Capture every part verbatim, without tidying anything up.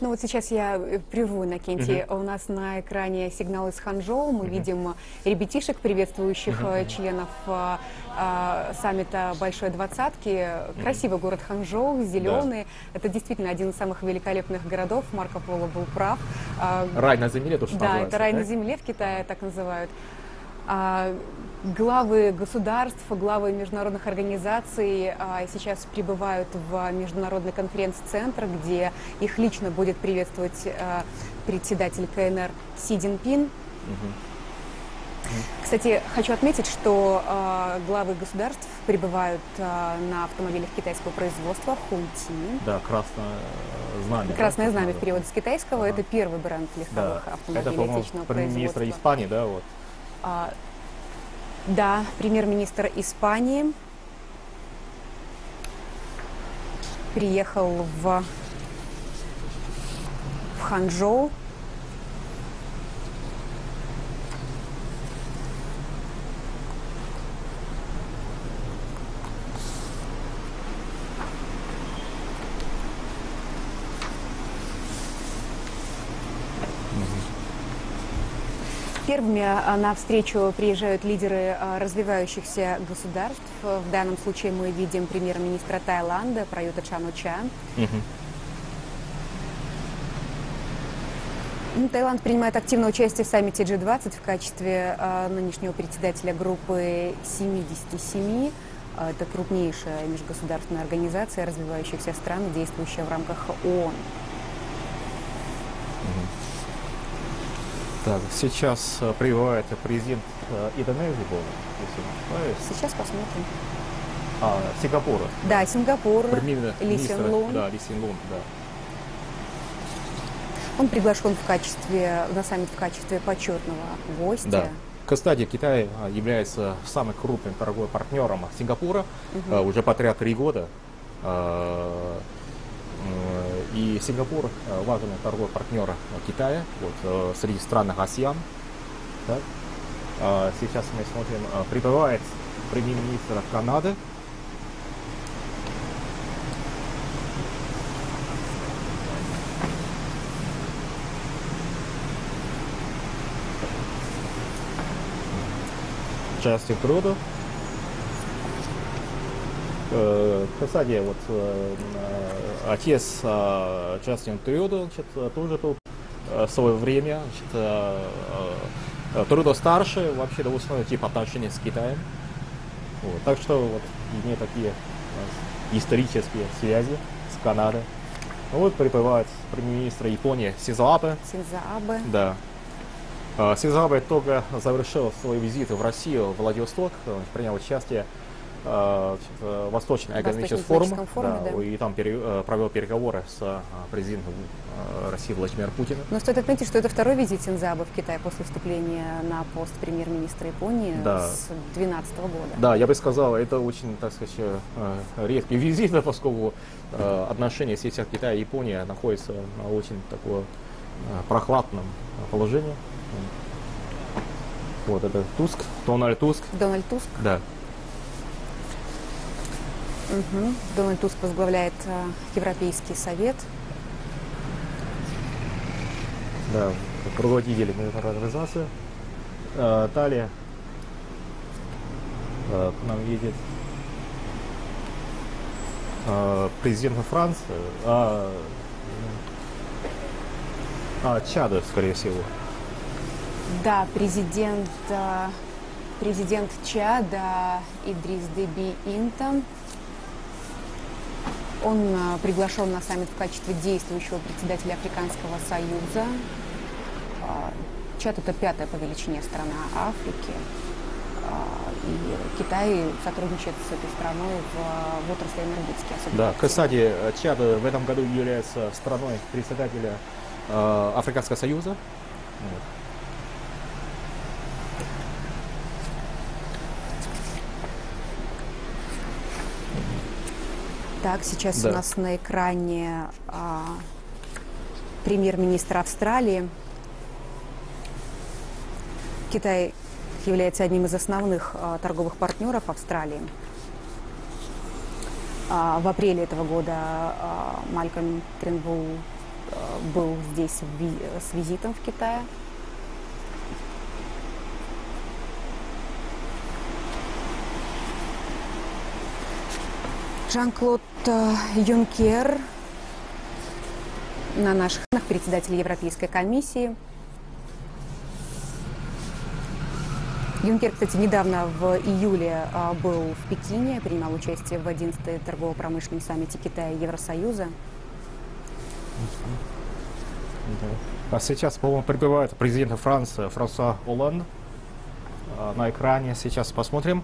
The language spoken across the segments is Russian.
Ну вот сейчас я прерву, Иннокентий. Угу. У нас на экране сигнал из Ханчжоу. Мы угу. видим ребятишек, приветствующих угу. членов а, саммита Большой Двадцатки. Красивый угу. город Ханчжоу, зеленый. Да. Это действительно один из самых великолепных городов. Марко Поло был прав. Рай на земле, то что да, называется. Да, это рай так? на земле, в Китае так называют. А, главы государств, главы международных организаций а, сейчас прибывают в международный конференц-центр, где их лично будет приветствовать а, председатель КНР Си Цзиньпин. Угу. Кстати, хочу отметить, что а, главы государств прибывают а, на автомобилях китайского производства Хунти. Да, красное знамя. Красное да, знамя в переводе с китайского. Ага. Это первый бренд легковых да. автомобилей отечественного производства. Это, по-моему, премьер-министр Испании, да, вот. А, да, премьер-министр Испании приехал в, в Ханчжоу. Первыми на встречу приезжают лидеры развивающихся государств. В данном случае мы видим премьер-министра Таиланда Праюта Чан-о-Ча. Угу. Таиланд принимает активное участие в саммите джи двадцать в качестве нынешнего председателя группы семидесяти семи. Это крупнейшая межгосударственная организация развивающихся стран, действующая в рамках ООН. Так, сейчас прибывает президент Индонезии, был, если не ошибаюсь. Сейчас посмотрим. А, Сингапура. Да, да. Сингапура. Ли Син Лун. Да, Ли Син Лун, да. Он приглашен в качестве, на саммит в качестве почетного гостя. Да. Кстати, Китай является самым крупным торговым партнером Сингапура угу. уже подряд три года. И Сингапур важный торговый партнер Китая вот, среди стран АСЕАН. Сейчас мы смотрим, прибывает премьер-министр Канады. Джастин Трюдо. Кстати, вот отец Джастин Трюдо значит, тоже был в свое время. Значит, Трюдо старше, вообще двусторонний тип отношений с Китаем. Вот, так что вот имеют такие исторические связи с Канадой. Вот прибывает премьер-министр Японии Синдзо Абе. Синдзо Абе. Да. Синдзо Абе только завершил свой визит в Россию, в Владивосток, принял участие Восточный экономический форум, форуме, да, да. и там пере, провел переговоры с президентом России Владимиром Путиным. Но стоит отметить, что это второй визит Синдзо Абе в Китай после вступления на пост премьер-министра Японии да. с две тысячи двенадцатого года. Да, я бы сказал, это очень, так сказать, редкий визит, поскольку отношения с Китая и Японией находятся на очень таком прохладном положении. Вот это Туск, Дональд Туск. Дональд Туск. Да. Угу. Дональд Туск возглавляет э, Европейский совет. Да, руководитель международной организации. Э, Талия э, к нам едет э, президент Франции, а, а Чада, скорее всего. Да, президент, э, президент Чада Идрис Деби Интам. Он приглашен на саммит в качестве действующего председателя Африканского союза. Чад – это пятая по величине страна Африки. И Китай сотрудничает с этой страной в, в отрасли энергетики. Да, кстати, Чад в этом году является страной председателя э, Африканского союза. Так, сейчас да. у нас на экране а, премьер-министр Австралии. Китай является одним из основных а, торговых партнеров Австралии. А, в апреле этого года а, Малькольм Тренбул был здесь с визитом в Китае. Жан-Клод Юнкер на наших нах, председатель Европейской комиссии. Юнкер, кстати, недавно в июле был в Пекине, принимал участие в одиннадцатой торгово-промышленном саммите Китая и Евросоюза. А сейчас, по-моему, прибывает президент Франции Франсуа Олланд. На экране сейчас посмотрим.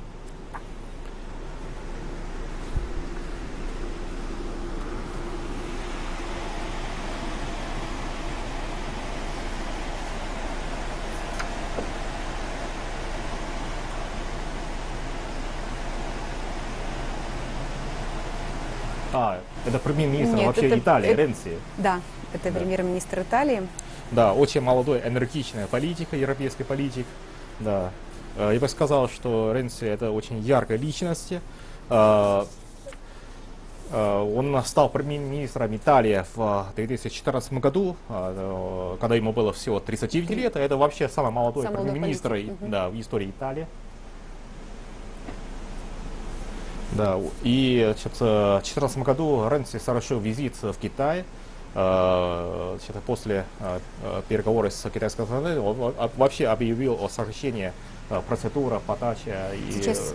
А, это премьер-министр вообще это, Италии, это, Ренци. Да, это да. премьер-министр Италии. Да, очень молодой, энергичная политика, европейский политик. Да. Я бы сказал, что Ренци это очень яркая личность. Он стал премьер-министром Италии в две тысячи четырнадцатом году, когда ему было всего тридцать девять лет. Это вообще самый молодой премьер-министр да, в истории Италии. Да, и значит, в две тысячи четырнадцатом году Ренци совершил визит в Китай. Значит, после переговоров с китайской стороной он вообще объявил о сокращении процедуры подачи. Сейчас и...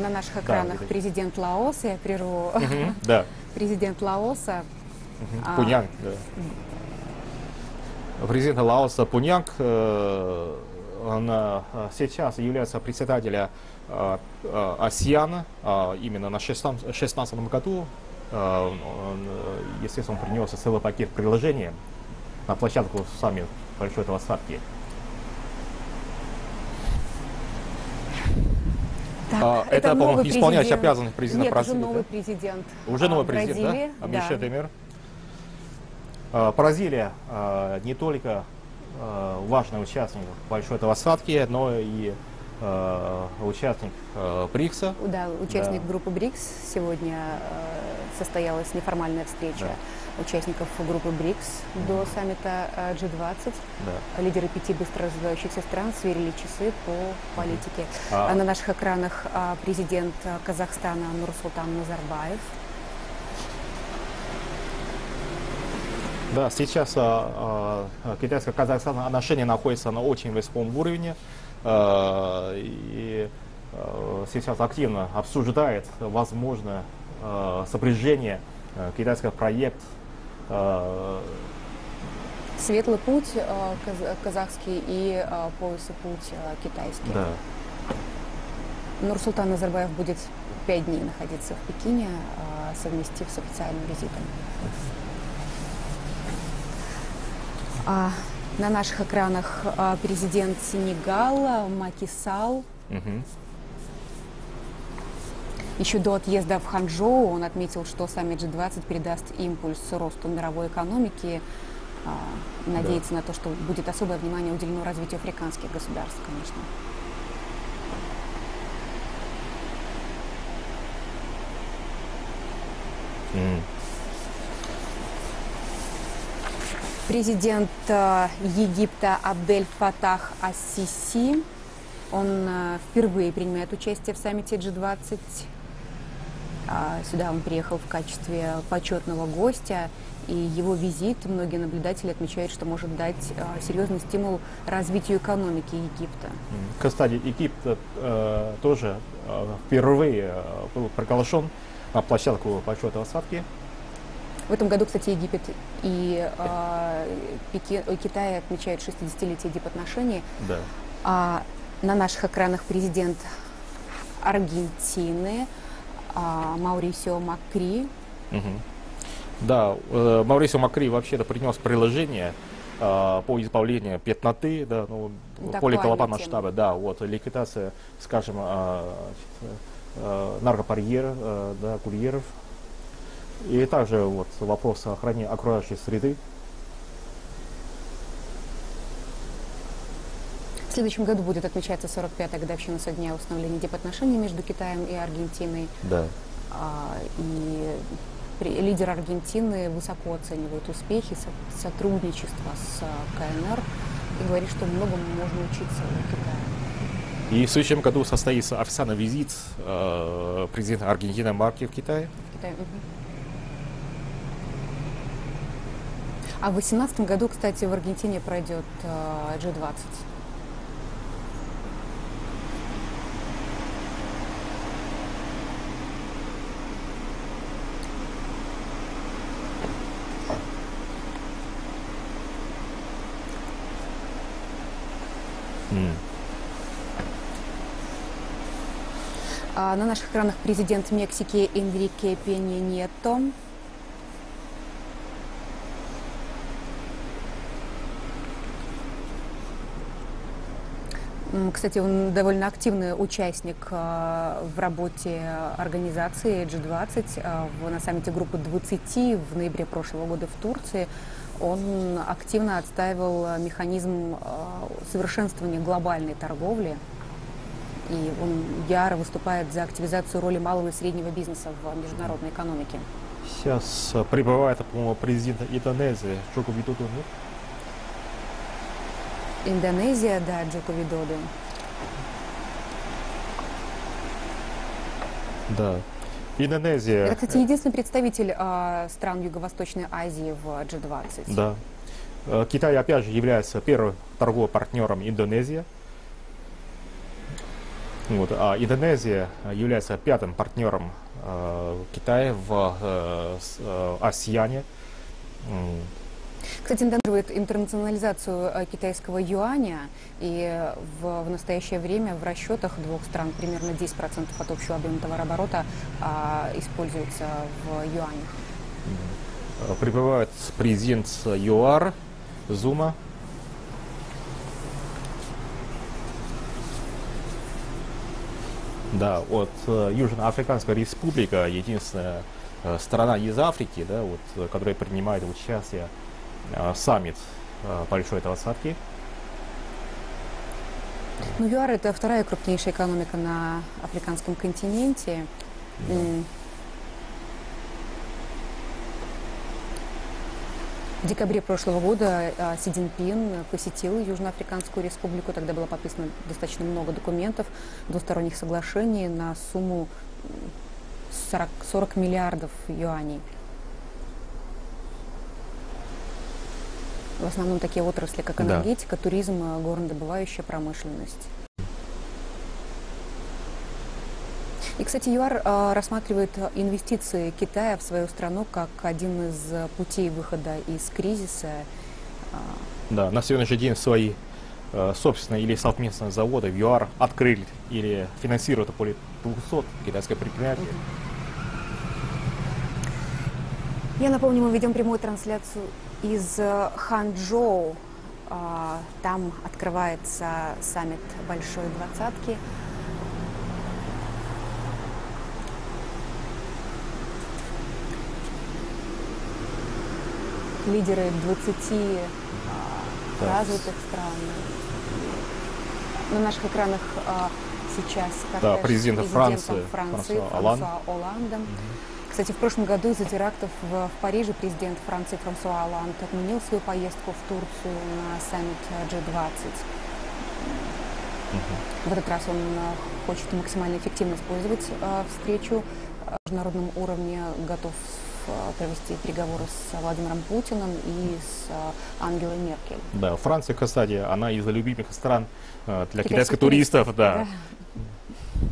на наших экранах да, президент Лаоса, я прерву, угу, да. президент Лаоса. Угу. Пуньянг, да. Президент Лаоса Пуньянг, он сейчас является председателем АСЕАН, именно на шестнадцатом году, естественно, он принес целый пакет приложений на площадку саммит по расчету отставки. Так, это, это по-моему, исполняющий обязанность президента Бразилии. Уже новый президент. Уже новый президент, Бразилии, да? да. Мишель Темер. Бразилия не только важный участник большой двадцатки, но и участник БРИКСа. Да, участник да. группы БРИКС. Сегодня состоялась неформальная встреча да. участников группы БРИКС mm-hmm. до саммита джи двадцать. Да. Лидеры пяти быстро развивающихся стран сверили часы по политике. Mm-hmm. а... На наших экранах президент Казахстана Нурсултан Назарбаев. Да, сейчас а, а, китайско-казахстанские отношения находятся на очень высоком уровне. А, и а, сейчас активно обсуждает возможное а, сопряжение а, китайского проекта. А, Светлый путь а, каз казахский и а, поясный путь а, китайский. Да. Нурсултан Назарбаев будет пять дней находиться в Пекине, а, совместив с официальным визитом. А, на наших экранах а, президент Сенегала Маки Салл. Угу. Еще до отъезда в Ханчжоу он отметил, что саммит джи двадцать передаст импульс росту мировой экономики. А, надеется да. на то, что будет особое внимание уделено развитию африканских государств, конечно. Mm. Президент Египта Абдель Фатах ас-Сиси, он впервые принимает участие в саммите джи двадцать. Сюда он приехал в качестве почетного гостя, и его визит, многие наблюдатели отмечают, что может дать серьезный стимул развитию экономики Египта. Кстати, Египет э, тоже впервые был приглашен на площадку почетной отставки. В этом году, кстати, Египет и э, Пеки, Китай отмечают шестидесятилетие дипотношений. Да. А, на наших экранах президент Аргентины а, Маурисио Макри. Угу. Да, э, Маурисио Макри вообще-то принес приложение э, по избавлению бедноты, да, ну, поле колоба масштаба, да, вот, ликвидация, скажем, э, э, наркопарьеров, э, да, курьеров. И также вот вопрос о охране окружающей среды. В следующем году будет отмечаться сорок пятая годовщина со дня установления дипотношений между Китаем и Аргентиной. Да. А, и лидер Аргентины высоко оценивает успехи сотрудничества с КНР и говорит, что многому можно учиться у Китая. И в следующем году состоится официальный визит э, президента Аргентины Марки в Китае? В Китае. Угу. А в две тысячи восемнадцатом году, кстати, в Аргентине пройдет э, джи двадцать. На наших экранах президент Мексики Энрике Пенья Ньето. Кстати, он довольно активный участник в работе организации джи двадцать. На саммите группы двадцати в ноябре прошлого года в Турции он активно отстаивал механизм совершенствования глобальной торговли. И он яро выступает за активизацию роли малого и среднего бизнеса в международной экономике. Сейчас прибывает, по-моему, президент Индонезии Джоко Видодо. Индонезия, да, Джоко Видодо. Да. Индонезия. Это, кстати, единственный представитель э, стран Юго-Восточной Азии в джи двадцать. Да. Китай, опять же, является первым торговым партнером Индонезии. Вот, а Индонезия является пятым партнером э, Китая в э, с, э, АСЕАНе. Кстати, поддерживает интернационализацию китайского юаня, и в, в настоящее время в расчетах двух стран примерно десять процентов от общего объема товарооборота э, используется в юанях. Прибывает президент ЮАР Зума. Да, вот Южноафриканская республика, единственная э, страна из Африки, да, вот, которая принимает участие э, в саммит э, Большой двадцатки. Ну, ЮАР – это вторая крупнейшая экономика на африканском континенте. Да. В декабре прошлого года Си Цзиньпин посетил Южноафриканскую республику. Тогда было подписано достаточно много документов, двусторонних соглашений на сумму сорок, сорок миллиардов юаней. В основном такие отрасли, как энергетика, да, туризм, горнодобывающая промышленность. И, кстати, ЮАР э, рассматривает инвестиции Китая в свою страну как один из путей выхода из кризиса. Да, на сегодняшний день свои э, собственные или совместные заводы в ЮАР открыли или финансируют более двухсот китайских предприятий. Я напомню, мы ведем прямую трансляцию из Ханчжоу. Э, там открывается саммит Большой двадцатки. Лидеры двадцати да. развитых стран. На наших экранах а, сейчас да, президент Франции, Франции Франсуа Олланда. Mm-hmm. Кстати, в прошлом году из-за терактов в, в Париже президент Франции Франсуа Олланд отменил свою поездку в Турцию на саммит джи двадцать. Mm-hmm. В этот раз он а, хочет максимально эффективно использовать а, встречу на международном уровне, готов провести переговоры с Владимиром Путиным и с Ангелой Меркель. Да, Франция, кстати, она из любимых стран для китайских, китайских туристов. туристов да. Да.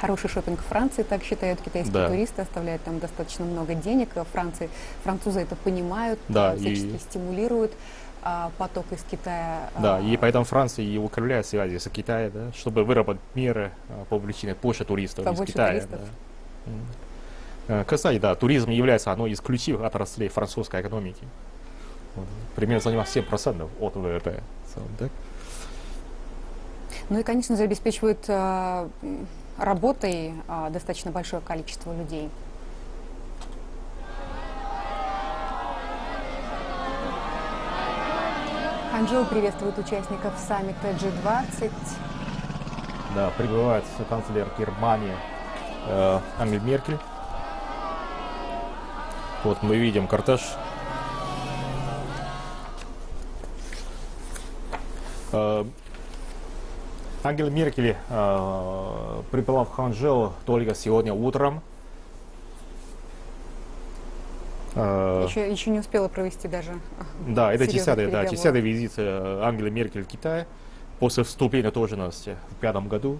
Хороший шопинг Франции, так считают китайские да. туристы, оставляют там достаточно много денег. Франции, французы это понимают, да, всячески и... стимулируют а, поток из Китая. Да, а... и поэтому Франция и укрепляет связи с Китаем, да, чтобы выработать меры по увеличению Польши туристов побольше из Китая. Туристов. Да. Кстати, да, туризм является одной из ключевых отраслей французской экономики. Примерно занимает семь процентов от ВВП. Ну и, конечно же, обеспечивает э, работой э, достаточно большое количество людей. Ханчжоу приветствует участников саммита джи двадцать. Да, прибывает канцлер Германии э, Ангела Меркель. Вот мы видим кортеж. Ангела Меркель э, прибыла в Ханчжоу только сегодня утром. Э, еще, еще не успела провести даже. Да, это десятый, да, десятый визит э, Ангелы Меркель в Китай после вступления должности в пятом году.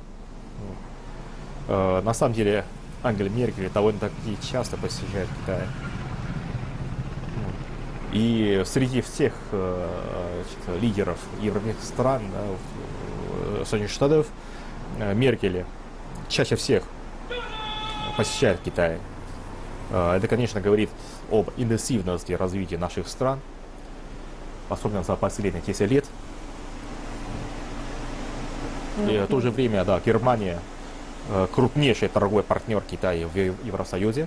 Э, на самом деле Ангела Меркель довольно-таки часто посещает Китай. И среди всех э, значит, лидеров европейских стран, да, Соединенных Штатов, Меркель чаще всех посещает Китай. Это, конечно, говорит об интенсивности развития наших стран, особенно за последние десять лет. И в то же время, да, Германия крупнейший торговый партнер Китая в Евросоюзе.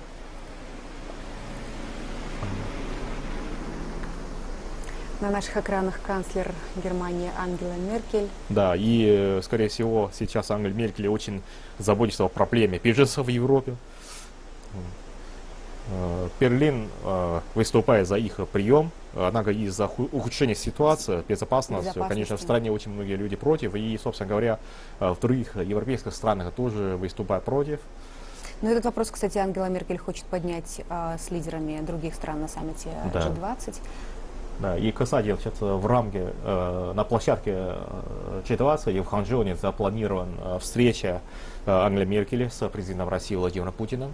На наших экранах канцлер Германии Ангела Меркель. Да, и, скорее всего, сейчас Ангела Меркель очень заботится о проблеме беженцев в Европе. Берлин выступает за их прием, однако из-за ухудшения ситуации, безопасности, безопасности, конечно, в стране очень многие люди против, и, собственно говоря, в других европейских странах тоже выступают против. Но этот вопрос, кстати, Ангела Меркель хочет поднять а, с лидерами других стран на саммите да. джи двадцать. Да, и, кстати, в рамке, э, на площадке джи двадцать и в Ханчжоуне запланирована встреча э, Ангелы Меркель с президентом России Владимиром Путиным.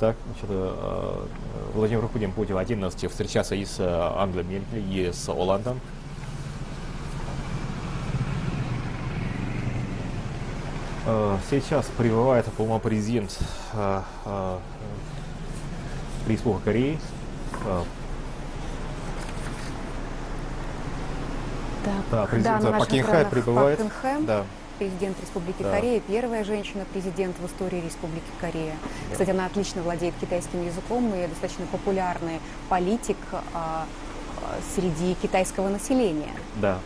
Так, значит, э, Владимир Путин будет в одиннадцать встречаться и с Ангелой Меркель, и с Оландом. Э, сейчас прибывает, по-моему, президент э, э, Республики Кореи. Э, Да, президент да, Пак Кын Хэ прибывает. Пак Кын Хэ, да. Президент Республики да. Корея, первая женщина-президент в истории Республики Корея. Да. Кстати, она отлично владеет китайским языком и достаточно популярный политик а, среди китайского населения. Да.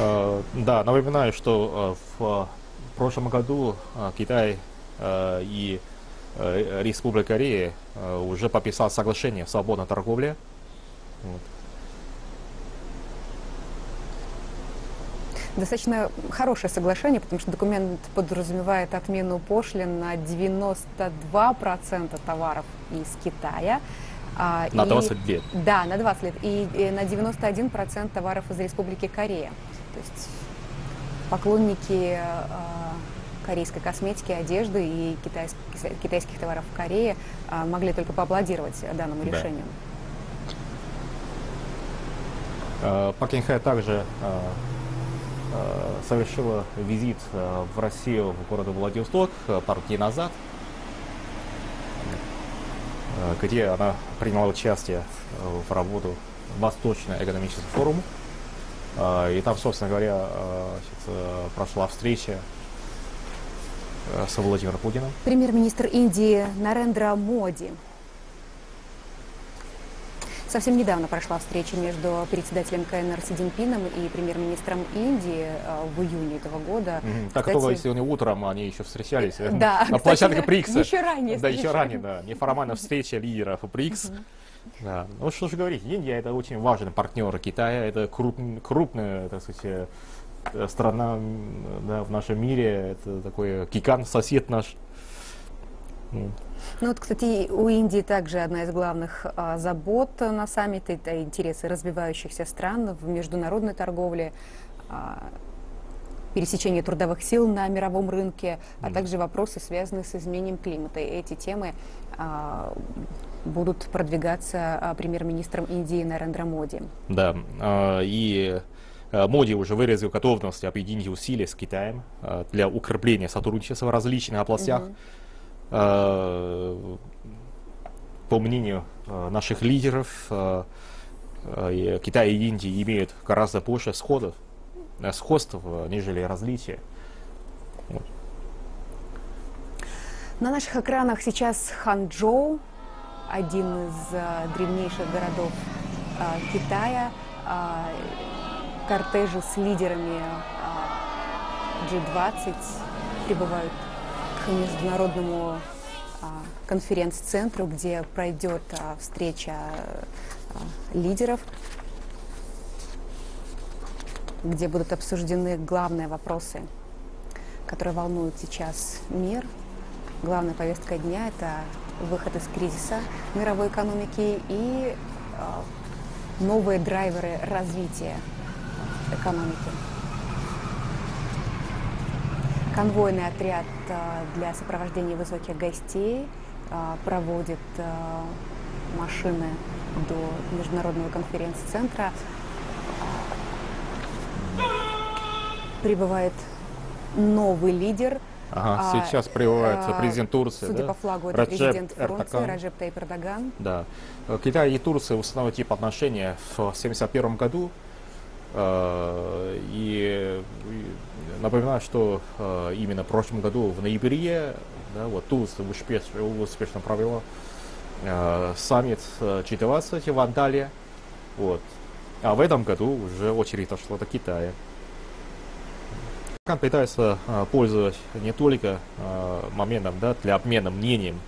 А, да, напоминаю, что в прошлом году Китай а, и Республика Корея уже подписала соглашение о свободной торговле. Вот. Достаточно хорошее соглашение, потому что документ подразумевает отмену пошлин на девяносто два процента товаров из Китая. На и, двадцать лет. Да, на двадцать лет. И, и на девяносто один процент товаров из Республики Корея. То есть поклонники корейской косметики, одежды и китайских, китайских товаров в Корее а, могли только поаплодировать данному да. решению. Пак Кын Хэ также а, а, совершила визит а, в Россию, в город Владивосток пару дней назад, а, где она приняла участие в работу Восточного экономического форума. А, и там, собственно говоря, а, значит, прошла встреча с Владимиром Путиным. Премьер-министр Индии Нарендра Моди. Совсем недавно прошла встреча между председателем КНР Си Цзиньпином и премьер-министром Индии в июне этого года. Mm-hmm. Так кстати... только сегодня утром они еще встречались да, на площадке БРИКС. Еще ранее. Да, еще ранее, да. Неформальная встреча лидеров БРИКС. Mm-hmm. да. Ну что же говорить, Индия это очень важный партнер Китая, это круп... крупная, так сказать, страна да, в нашем мире, это такой гигант, сосед наш. Ну вот, кстати, у Индии также одна из главных а, забот на саммите, это интересы развивающихся стран в международной торговле, а, пересечение трудовых сил на мировом рынке, а mm. также вопросы, связанные с изменением климата. И эти темы а, будут продвигаться а, премьер-министром Индии Нарендра Моди. Да, а, и... Моди уже выразил готовность объединить усилия с Китаем для укрепления сотрудничества в различных областях. Mm-hmm. По мнению наших лидеров, Китай и Индия имеют гораздо больше сходов, сходств, нежели различия. На наших экранах сейчас Ханчжоу, один из древнейших городов Китая. Кортежи с лидерами джи двадцать прибывают к к международному конференц-центру, где пройдет встреча лидеров, где будут обсуждены главные вопросы, которые волнуют сейчас мир. Главная повестка дня – это выход из кризиса мировой экономики и новые драйверы развития экономики. Конвойный отряд для сопровождения высоких гостей проводит машины до международного конференц-центра. Прибывает новый лидер. Ага, а, сейчас прививается а, президент Турции. Судя да? по флагу, это Раджеп президент Франции Раджеп Тайип Эрдоган. Да. Китай и Турция установили тип отношения в тысяча девятьсот семьдесят первом году. И напоминаю, что именно в прошлом году, в ноябре, да, вот, Турция успешно, успешно провела саммит джи двадцать в Анталии. Вот. А в этом году уже очередь дошла до Китая. Ватикан пытается пользоваться не только моментом, да, для обмена мнением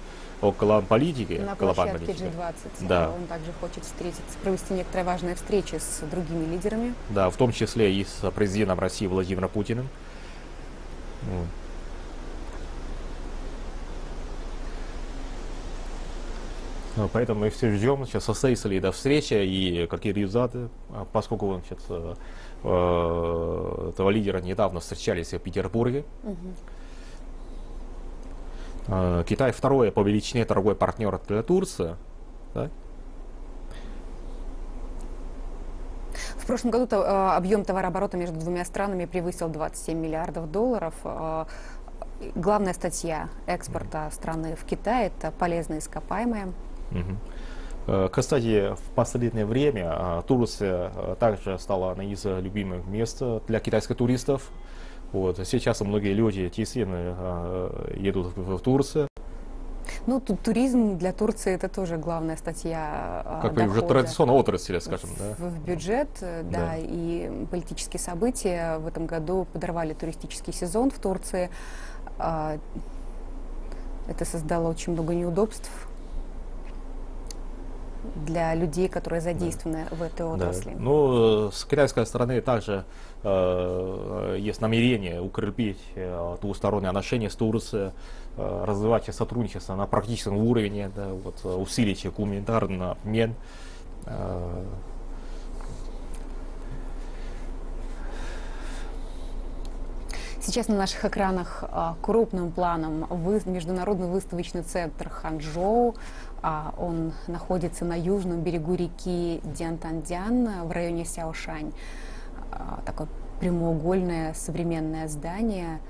о политике, на площадке джи двадцать. Да. Он также хочет встретиться, провести некоторые важные встречи с другими лидерами. Да, в том числе и с президентом России Владимиром Путиным. Ну, поэтому мы все ждем, сейчас состоится ли эта встреча и какие результаты, поскольку он сейчас, э, э, этого лидера недавно встречались в Петербурге. Mm-hmm. э, Китай второй по величине торговый партнер для Турции. Да? В прошлом году -то, объем товарооборота между двумя странами превысил двадцать семь миллиардов долларов. Главная статья экспорта страны в Китай – это полезные ископаемые. Угу. Кстати, в последнее время Турция также стала одной из любимых мест для китайских туристов. Вот. Сейчас многие люди действительно едут в Турцию. Ну, тут туризм для Турции – это тоже главная статья как дохода. Как уже традиционно отрасль, скажем, да? В, в бюджет, да, да, и политические события в этом году подорвали туристический сезон в Турции. Это создало очень много неудобств для людей, которые задействованы, да, в этой отрасли. Да. Ну, с китайской стороны также э, есть намерение укрепить э, двусторонние отношения с Турцией, э, развивать сотрудничество на практическом уровне, да, вот, усилить гуманитарный обмен. Э, Сейчас на наших экранах крупным планом международный выставочный центр Ханчжоу. Он находится на южном берегу реки Дянтандян в районе Сяошань. Такое прямоугольное современное здание.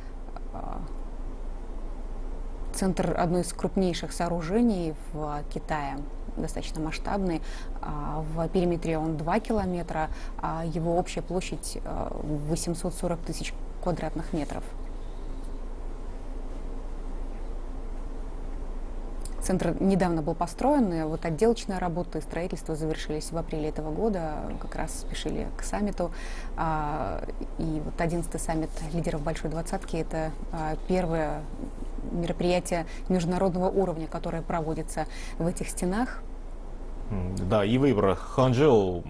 Центр одной из крупнейших сооружений в Китае, достаточно масштабный. В периметре он два километра, а его общая площадь восемьсот сорок тысяч квадратных метров. Центр недавно был построен, и вот отделочная работа и строительство завершились в апреле этого года, как раз спешили к саммиту. И вот одиннадцатый саммит лидеров Большой Двадцатки – это первое мероприятие международного уровня, которое проводится в этих стенах. Да, и выбор Ханчжоу,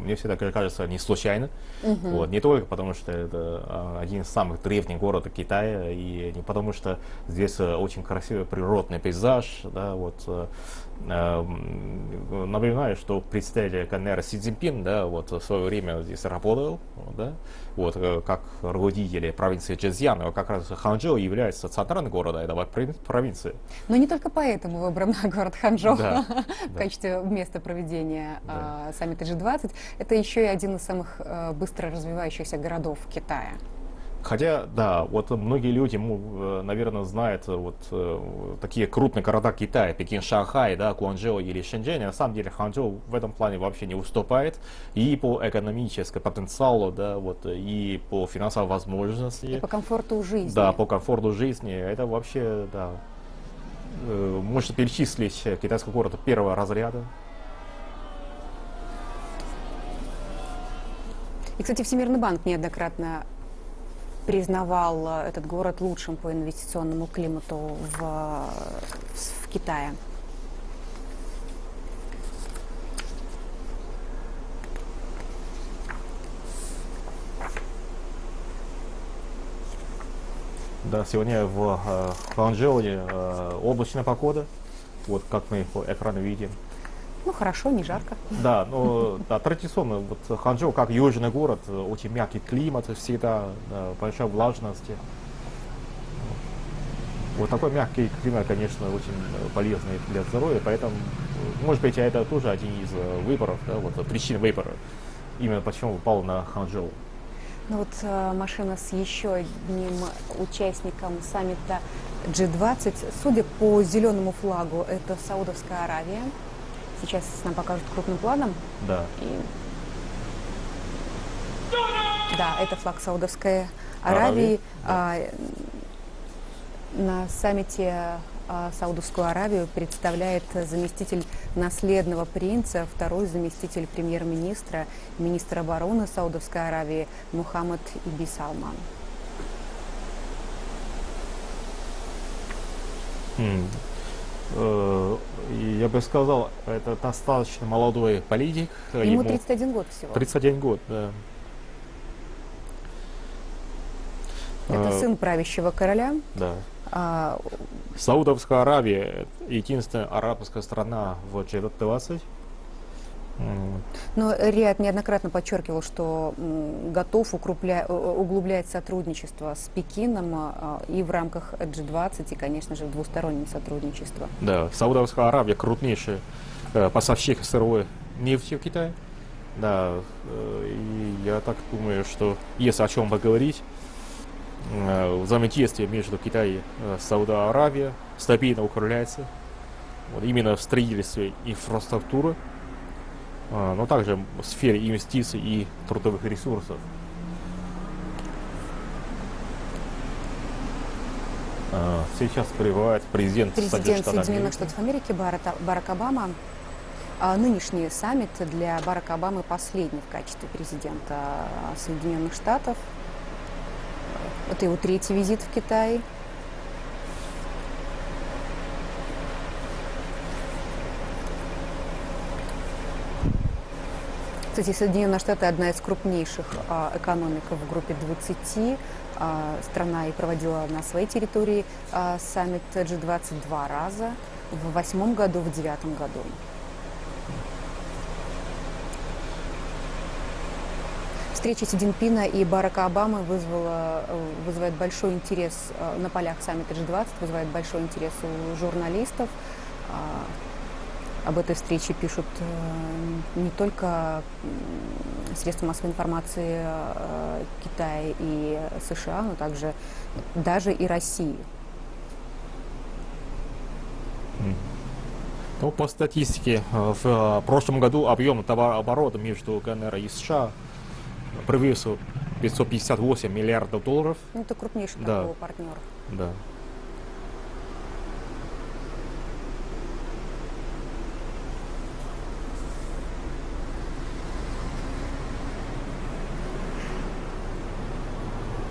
мне всегда кажется, не случайно. Uh-huh. Вот, не только потому, что это один из самых древних городов Китая, и не потому, что здесь очень красивый природный пейзаж. Да, вот, э, напоминаю, что представитель КНР Си Цзиньпин, да, вот, в свое время здесь работал, да, вот, как руководитель провинции Чжэцзян, как раз Ханчжоу является центральным городом этого провинции. Но не только поэтому выбран город Ханчжоу, да, в качестве место проведения, да, э, саммита джи двадцать, это еще и один из самых э, быстро развивающихся городов Китая. Хотя, да, вот многие люди, наверное, знают вот э, такие крупные города Китая, Пекин, Шанхай, да, Гуанчжоу или Шэньчжэнь. На самом деле Ханчжоу в этом плане вообще не уступает и по экономическому потенциалу, да, вот, и по финансовым возможностям. И по комфорту жизни. Да, по комфорту жизни. Это вообще, да, можно перечислить китайский город первого разряда. И, кстати, Всемирный банк неоднократно признавал этот город лучшим по инвестиционному климату в, в Китае. Да, сегодня в э, Ханчжоуе э, облачная погода, вот как мы по экрану видим. Ну хорошо, не жарко. Да, но да, традиционно вот Ханчжоу как южный город, очень мягкий климат, всегда да, большая влажность. Вот такой мягкий климат, конечно, очень полезный для здоровья, поэтому, может быть, это тоже один из выборов, да, вот причин выбора, именно почему упал на Ханчжоу. Ну вот э, машина с еще одним участником саммита джи двадцать, судя по зеленому флагу, это Саудовская Аравия. Сейчас нам покажут крупным планом. Да. И... Да, это флаг Саудовской Аравии. Аравии. Да. На саммите Саудовскую Аравию представляет заместитель наследного принца, второй заместитель премьер-министра, министр обороны Саудовской Аравии Мухаммад Ибн Салман. Mm. Я бы сказал, это достаточно молодой политик. Ему тридцать один год всего. тридцать один год, да. Это а, сын правящего короля. Да. А, Саудовская Аравия – единственная арабская страна в джи двадцать. Но Риад неоднократно подчеркивал, что готов укрепля... углублять сотрудничество с Пекином и в рамках джи двадцать, и, конечно же, в двустороннем сотрудничестве. Да, Саудовская Аравия – крупнейший поставщик сырой нефти в Китае. Да, и я так думаю, что есть о чем поговорить. Взаимодействие между Китаем и Саудовской Аравией стабильно укрепляется. Вот именно в строительстве инфраструктуры, но также в сфере инвестиций и трудовых ресурсов. Сейчас прибывает президент, президент Соединенных Штатов Америки Барак Обама. Нынешний саммит для Барака Обамы последний в качестве президента Соединенных Штатов. Это его третий визит в Китай. Кстати, Соединенные Штаты – одна из крупнейших а, экономик в группе двадцати. А, страна и проводила на своей территории а, саммит джи двадцать два раза – в восьмом году, в девятом году. Встреча Си Цзиньпина и Барака Обамы вызвала, вызывает большой интерес на полях саммита джи двадцать, вызывает большой интерес у журналистов. Об этой встрече пишут не только средства массовой информации Китая и США, но также даже и России. Ну, по статистике, в прошлом году объем товарооборота между ГНР и США превысил пятьсот пятьдесят восемь миллиардов долларов. Это крупнейший торговый партнер. Да.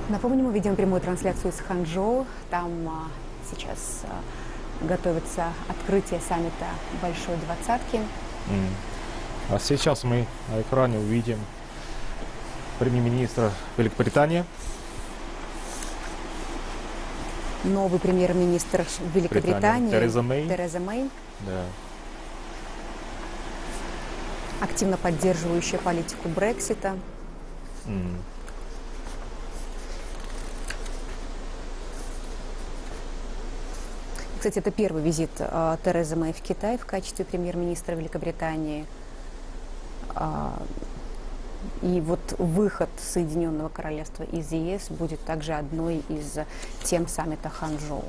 Напомню, мы ведем прямую трансляцию из Ханчжоу. Там а, сейчас а, готовится открытие саммита Большой Двадцатки. Mm. А сейчас мы на экране увидим премьер-министра Великобритании. Новый премьер-министр Великобритании Тереза Мэй. Тереза Мэй. Да. Активно поддерживающая политику Брексита. Mm. Кстати, это первый визит э, Терезы Мэй в Китай в качестве премьер-министра Великобритании. А, и вот выход Соединенного Королевства из ЕС будет также одной из тем саммита Ханчжоу.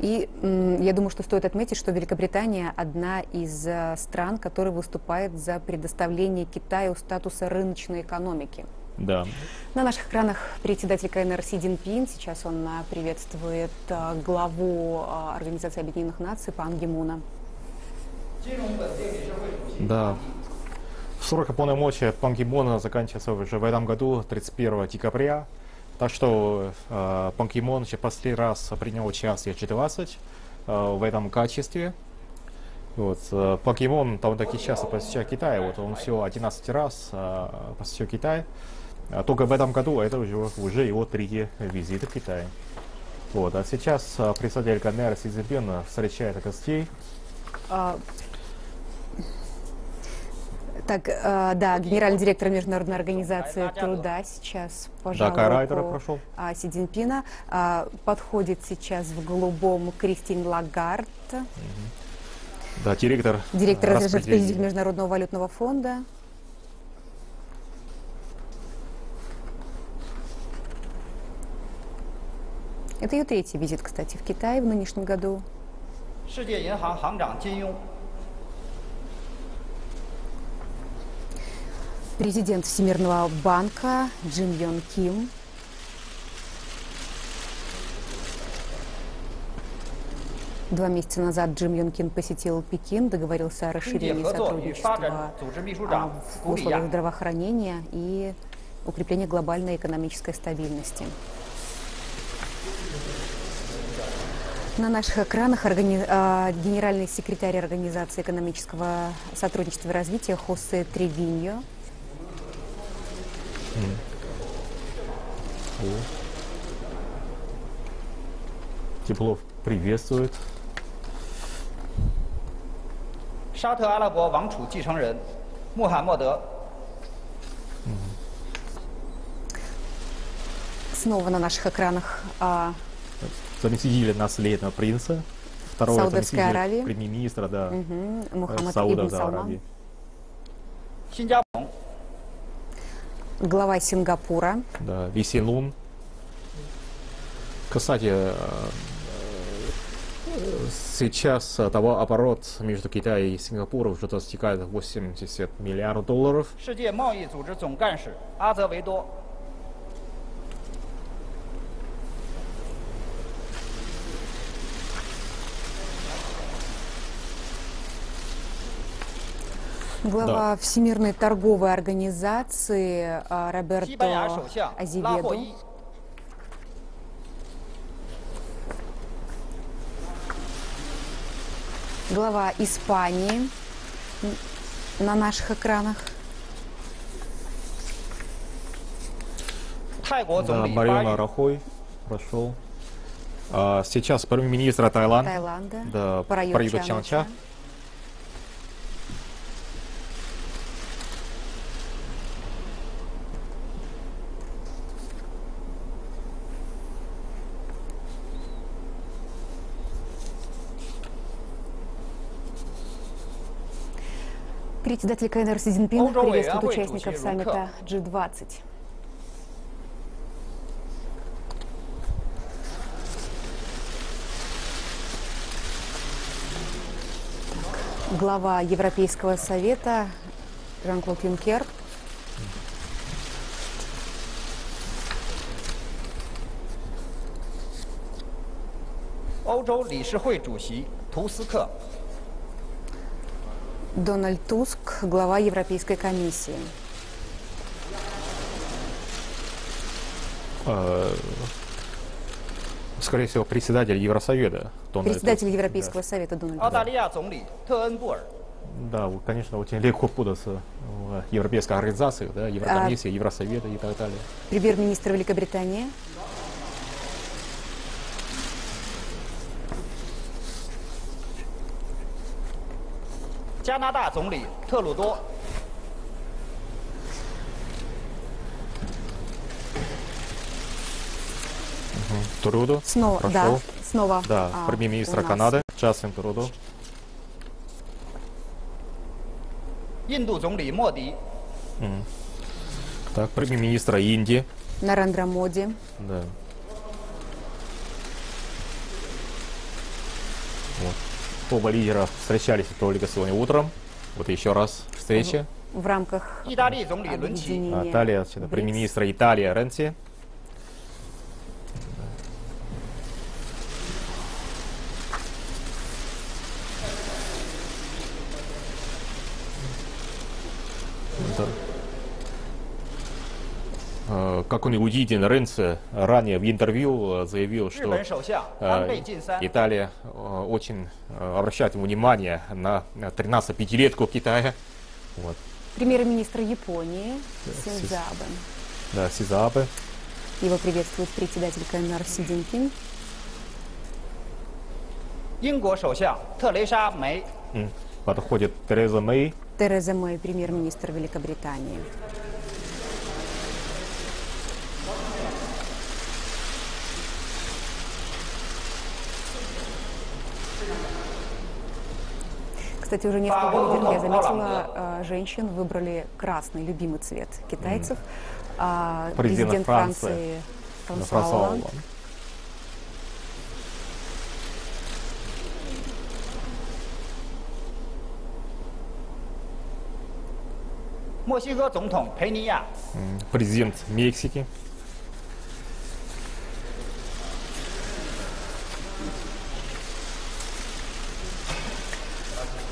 И я думаю, что стоит отметить, что Великобритания одна из стран, которая выступает за предоставление Китаю статуса рыночной экономики. Да. На наших экранах председатель КНР Си Цзиньпин. Сейчас он приветствует главу Организации Объединенных Наций Пан Ги Муна. Да. Срок полномочий Панкимона заканчивается уже в этом году, тридцать первого декабря. Так что э, Панкимон в последний раз принял участие в Джи двадцать э, в этом качестве. Вот, э, Панкимон там таки часто посещает Китай, вот он всего одиннадцать раз э, посещал Китай. Только в этом году это уже, уже его третий визит в Китай. Вот, а сейчас э, председатель КНР Си Цзиньпин встречает гостей. А... Так, э, да, генеральный директор Международной организации труда сейчас, пожалуйста, да, Райдера прошел. А, Си Цзиньпина а, подходит сейчас в голубом Кристин Лагард. Угу. Да, директор. Директор распределитель Международного валютного фонда. Это ее третий визит, кстати, в Китай в нынешнем году. Президент Всемирного банка Джим Йон Ким. Два месяца назад Джим Йон Ким посетил Пекин, договорился о расширении сотрудничества в условиях здравоохранения и укреплении глобальной экономической стабильности. На наших экранах органи... генеральный секретарь Организации экономического сотрудничества и развития Хосе Тревиньо. Mm. Oh. Теплов приветствует. Mm. Снова на наших экранах заместитель наследного принца, второго заместителя премьер-министра, да, угу. Мухаммад Сауда, Ибн да, Салман. Глава Сингапура. Да, Ли Син Лун. Кстати, сейчас того оборот между Китаем и Сингапуром уже достигает восьмидесяти миллиардов долларов. Глава да. Всемирной торговой организации Роберто Азеведо. Глава Испании на наших экранах. Да, Марио Рахой прошел. А, сейчас премьер-министр Таиланд, Таиланда да, Прайут Чан-Ча. Председатель КНР Си Цзиньпин приветствует участников саммита джи двадцать. Так, глава Европейского совета Жан-Клод Юнкер. Дональд Туск, глава Европейской комиссии. Скорее всего, председатель Евросовета. Дональд председатель Туск. Европейского да. совета Дональд Туск. Да, конечно, очень легко путаться в европейской организации, да, Еврокомиссия, а, Евросовета и так далее. Премьер-министр Великобритании. Трудо. Снова, Прошел. да, снова. Да, а, премьер-министр Канады Джастин Трудо. Mm. Так, премьер-министр Индии. Нарендра Моди. Да. Вот. Оба лидера встречались только сегодня утром. Вот еще раз встреча. В, в рамках объединения. Италия, премьер-министр Италии Ренци. как он удивительно, Ренци ранее в интервью заявил, что Италия очень обращает внимание на тринадцатипятилетку Китая. Вот. Премьер-министр Японии Синзабе. Да, Синзабе. Его приветствует председатель КНР Си Цзиньпин. Подходит Тереза Мэй. Тереза Мэй, премьер-министр Великобритании. Кстати, уже несколько лидеров, я заметила, женщин выбрали красный, любимый цвет китайцев. А президент Франции Франсуа Олланд. Президент Мексики.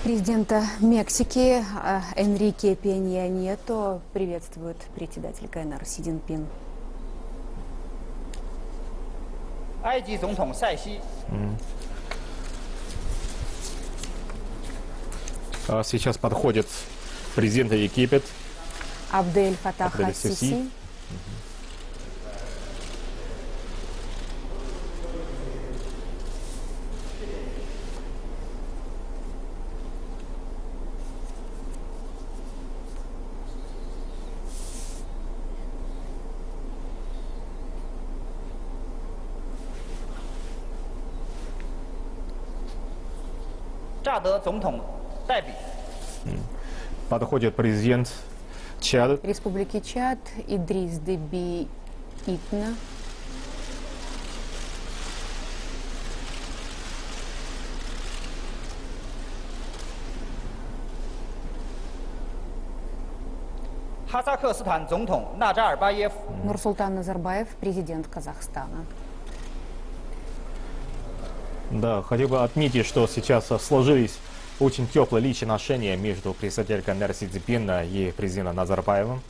Президента Мексики Энрике Пенья Ньето приветствует председатель КНР Си Цзиньпин. Сейчас подходит президент Египет Абдель Фатах аль-Сиси. Подходит президент Чад. Республики Чад Идрис Деби Итна. Нурсултан Назарбаев, президент Казахстана. Да, хотел бы отметить, что сейчас сложились очень теплые личные отношения между председателем КНР Си Цзиньпина и президентом Назарбаевым.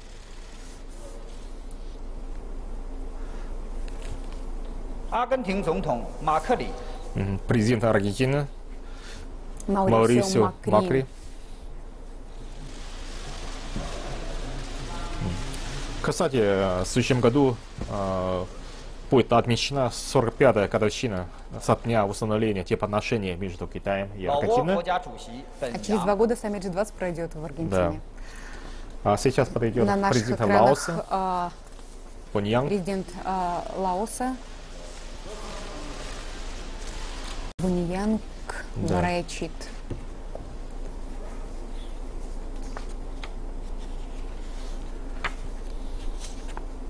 Президент Аргентины Маурисио Макри. Кстати, в следующем году будет отмечена сорок пятая годовщина со дня установления теплоотношений между Китаем и Аргентиной. А через два года саммит джи двадцать пройдет в Аргентине. Да. А сейчас подойдет на президент Лаоса. А, президент а, Лаоса. Буньянг Вараячит.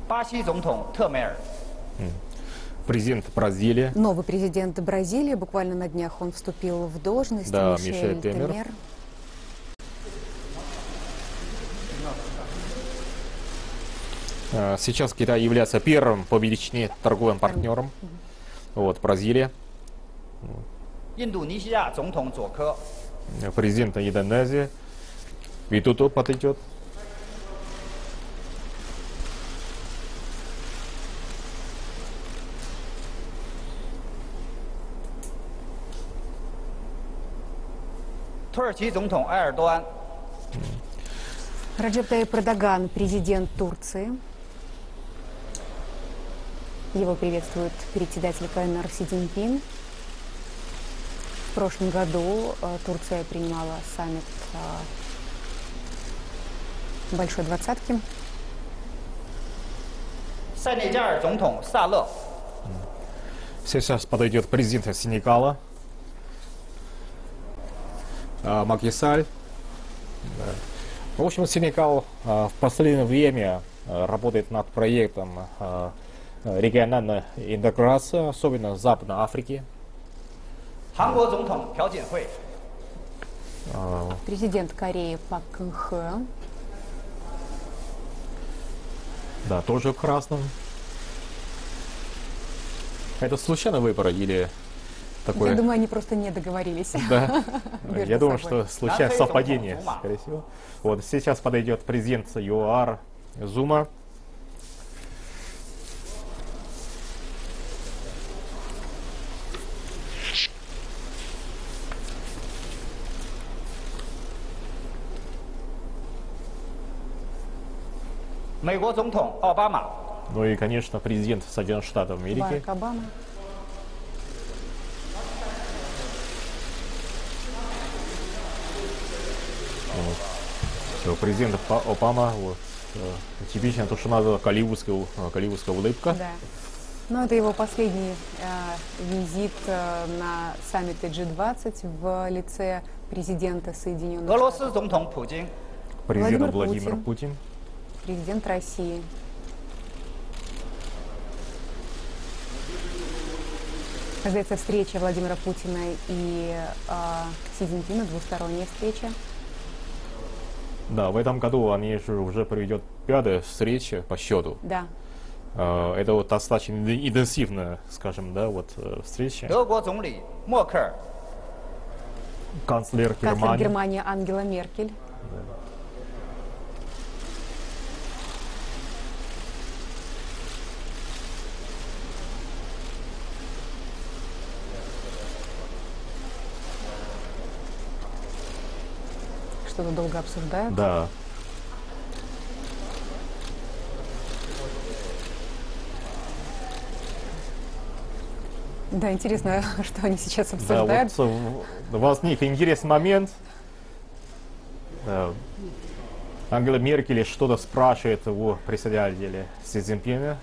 Да. Президент Бразилии. Новый президент Бразилии. Буквально на днях он вступил в должность. Да, Мишель, Мишель Темер. Темер. Сейчас Китай является первым по величине торговым партнером. Вот, Бразилия. Президент Индонезии. Витуто подойдет. Раджеп Тайип Эрдоган, президент Турции. Его приветствует председатель КНР Си Цзиньпин. В прошлом году Турция принимала саммит Большой Двадцатки. Сейчас подойдет президент Сенегала. Маки Саль. Да. В общем, Сенегал а, в последнее время а, работает над проектом а, региональной интеграции, особенно в Западной Африке. А. Президент Кореи Пак Кын Хе. Да, тоже в красном. Это случайно выборы или... Такое... Я думаю, они просто не договорились. Да. Я думаю, собой. Что случайное совпадение, скорее всего. Вот сейчас подойдет президент ЮАР Зума. 美国总统奥巴马。Ну и, конечно, президент Соединенных Штатов Америки. Барак Обама. Вот. Все, президент Обама. Вот. Типично то, что надо, голливудская, голливудская улыбка. Да. Ну, это его последний э, визит э, на саммите джи двадцать в лице президента Соединенных Штатов. Президент Владимир, Владимир Путин. Путин. Президент России. Ожидается встреча Владимира Путина и э, Си Цзиньпина, двусторонняя встреча. Да, в этом году они же уже проведет пятая встреча по счету. Да. Э, это вот достаточно интенсивная, скажем, да, вот встреча. Канцлер Германии. Канцлер Германии Ангела Меркель. Да. Что-то долго обсуждают. Да. Да, интересно, что они сейчас обсуждают. Да, вот возник интересный момент. Да. Ангела Меркель что-то спрашивает его председателя Си Цзиньпина.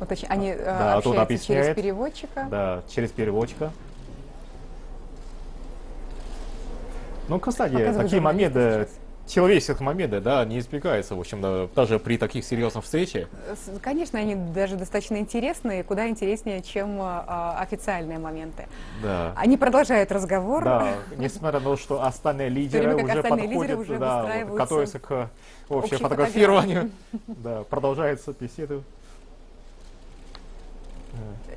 Вот, они да, общаются через переводчика. Да, через переводчика. Ну, кстати, показываю такие моменты, человеческих моментов, да, не избегаются, в общем-то, даже при таких серьезных встречах. Конечно, они даже достаточно интересные, куда интереснее, чем а, официальные моменты. Да. Они продолжают разговор. Да, несмотря на то, что остальные лидеры время, уже остальные подходят, лидеры уже да, вот, готовятся к общему фотографированию, да, продолжается беседа.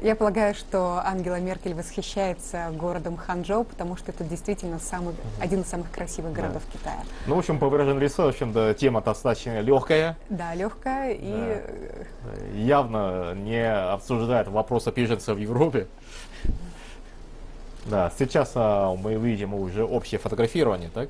Я полагаю, что Ангела Меркель восхищается городом Ханчжоу, потому что это действительно самый, один из самых красивых городов да. Китая. Ну, в общем, по выражению лица, в общем-то, тема достаточно легкая. Да, легкая и... Да. Явно не обсуждает вопросы беженцев в Европе. Да, сейчас а, мы видим уже общее фотографирование, так?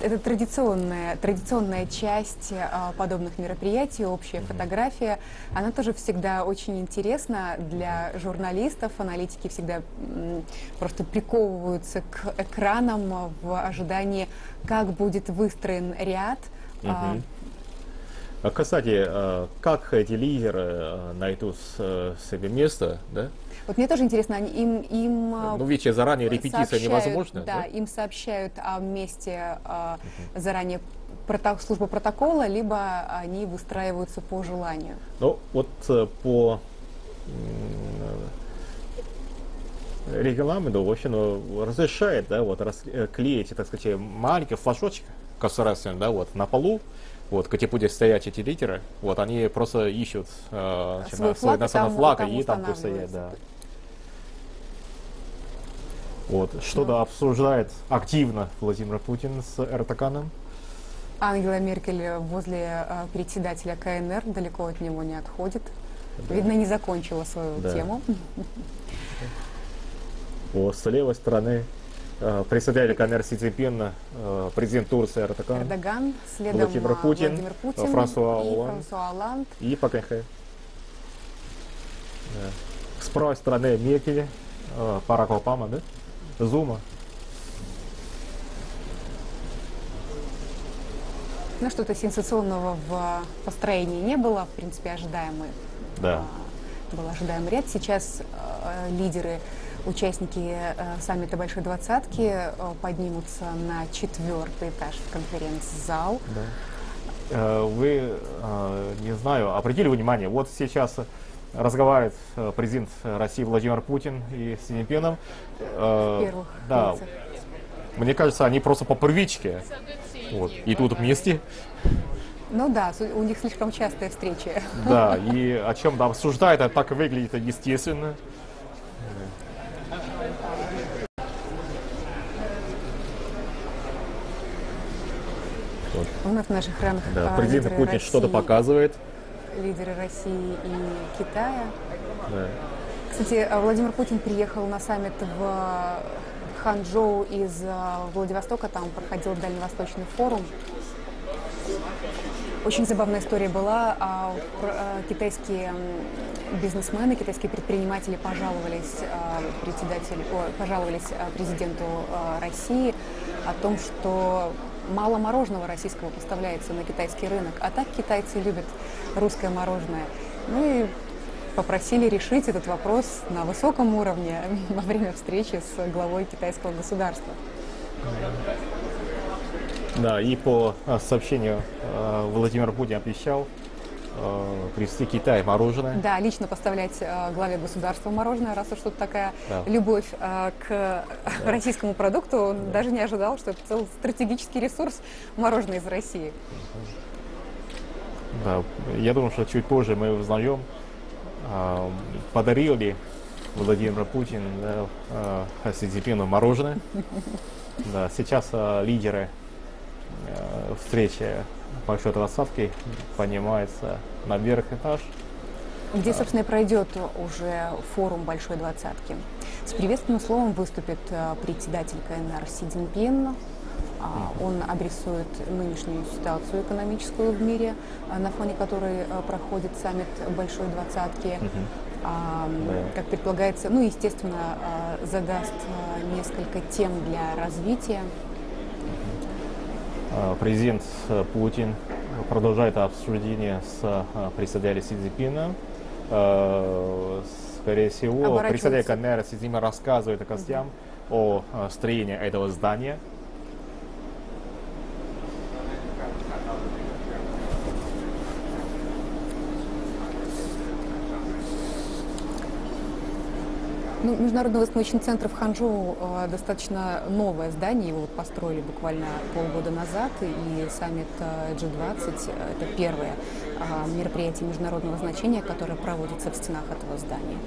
Это традиционная, традиционная часть а, подобных мероприятий, общая фотография. Она тоже всегда очень интересна для журналистов. Аналитики всегда м, просто приковываются к экранам в ожидании, как будет выстроен ряд. Угу. А, кстати, а, как эти лидеры найдут себе место, да? Вот мне тоже интересно, они, им, им ну, ведь заранее репетиция невозможна. Да, да, им сообщают о месте э, угу. заранее прото службы протокола, либо они выстраиваются по желанию. Ну, вот по регламенту, в общем, разрешает, да, вот расклеить, так сказать, маленький флажочек государственный, да, вот на полу. Вот, где будут стоять эти лидеры, вот, они просто ищут э, свой флаг, национальный флаг и там пусть стоят, да. Вот, что-то ну. обсуждает активно Владимир Путин с Эрдоганом. Ангела Меркель возле э, председателя КНР, далеко от него не отходит. Да. Видно, не закончила свою да. тему. Вот, с левой стороны... Председатель КНР Си Цзиньпин, президент Турции Эрдоган, Эрдоган следом Владимир Путин, Владимир Путин Франсуа Олланд, Франсуа Олланд и ПКХ. Да. С правой стороны Меркель, Барак Обама, да? Зума. Ну, что-то сенсационного в построении не было, в принципе, ожидаемый. Да. Был ожидаемый ряд. Сейчас э, лидеры... Участники э, саммита Большой Двадцатки э, поднимутся на четвертый этаж в конференц-зал. Да. Э, вы, э, не знаю, обратили внимание, вот сейчас разговаривает э, президент России Владимир Путин и Си Цзиньпином. Э, Первых да, мне кажется, они просто по привычке вот, идут вместе. Ну да, у них слишком частые встречи. Да, и о чем-то обсуждают, а так выглядит естественно. У нас в наших храмах да, президент Путин что-то показывает. Лидеры России и Китая. Да. Кстати, Владимир Путин приехал на саммит в Ханчжоу из Владивостока. Там проходил Дальневосточный форум. Очень забавная история была. Китайские бизнесмены, китайские предприниматели пожаловались председателю, пожаловались президенту России о том, что мало мороженого российского поставляется на китайский рынок, а так китайцы любят русское мороженое. Ну и попросили решить этот вопрос на высоком уровне во время встречи с главой китайского государства. Да, и по сообщению Владимир Путин обещал привезти Китай мороженое. Да, лично поставлять главе государства мороженое, раз уж тут такая да. любовь к да. российскому продукту, он да. даже не ожидал, что это целый стратегический ресурс мороженое из России. Да, я думаю, что чуть позже мы узнаем, подарил ли Владимир Путин да, Си Цзиньпину мороженое. Да, сейчас лидеры встречи большой двадцатки поднимается на верхний этаж, где, собственно, пройдет уже форум большой двадцатки. С приветственным словом выступит председатель КНР Си Цзиньпин. Он адресует нынешнюю ситуацию экономическую в мире, на фоне которой проходит саммит большой двадцатки. Как предполагается, ну, естественно, задаст несколько тем для развития. Президент Путин продолжает обсуждение с председателем Си Цзиньпина. Скорее всего, председатель КНР Си Цзиньпин рассказывает гостям о строении этого здания. Ну, Международный выставочный центр в Ханчжоу э, достаточно новое здание, его вот построили буквально полгода назад, и саммит джи двадцать – это первое э, мероприятие международного значения, которое проводится в стенах этого здания.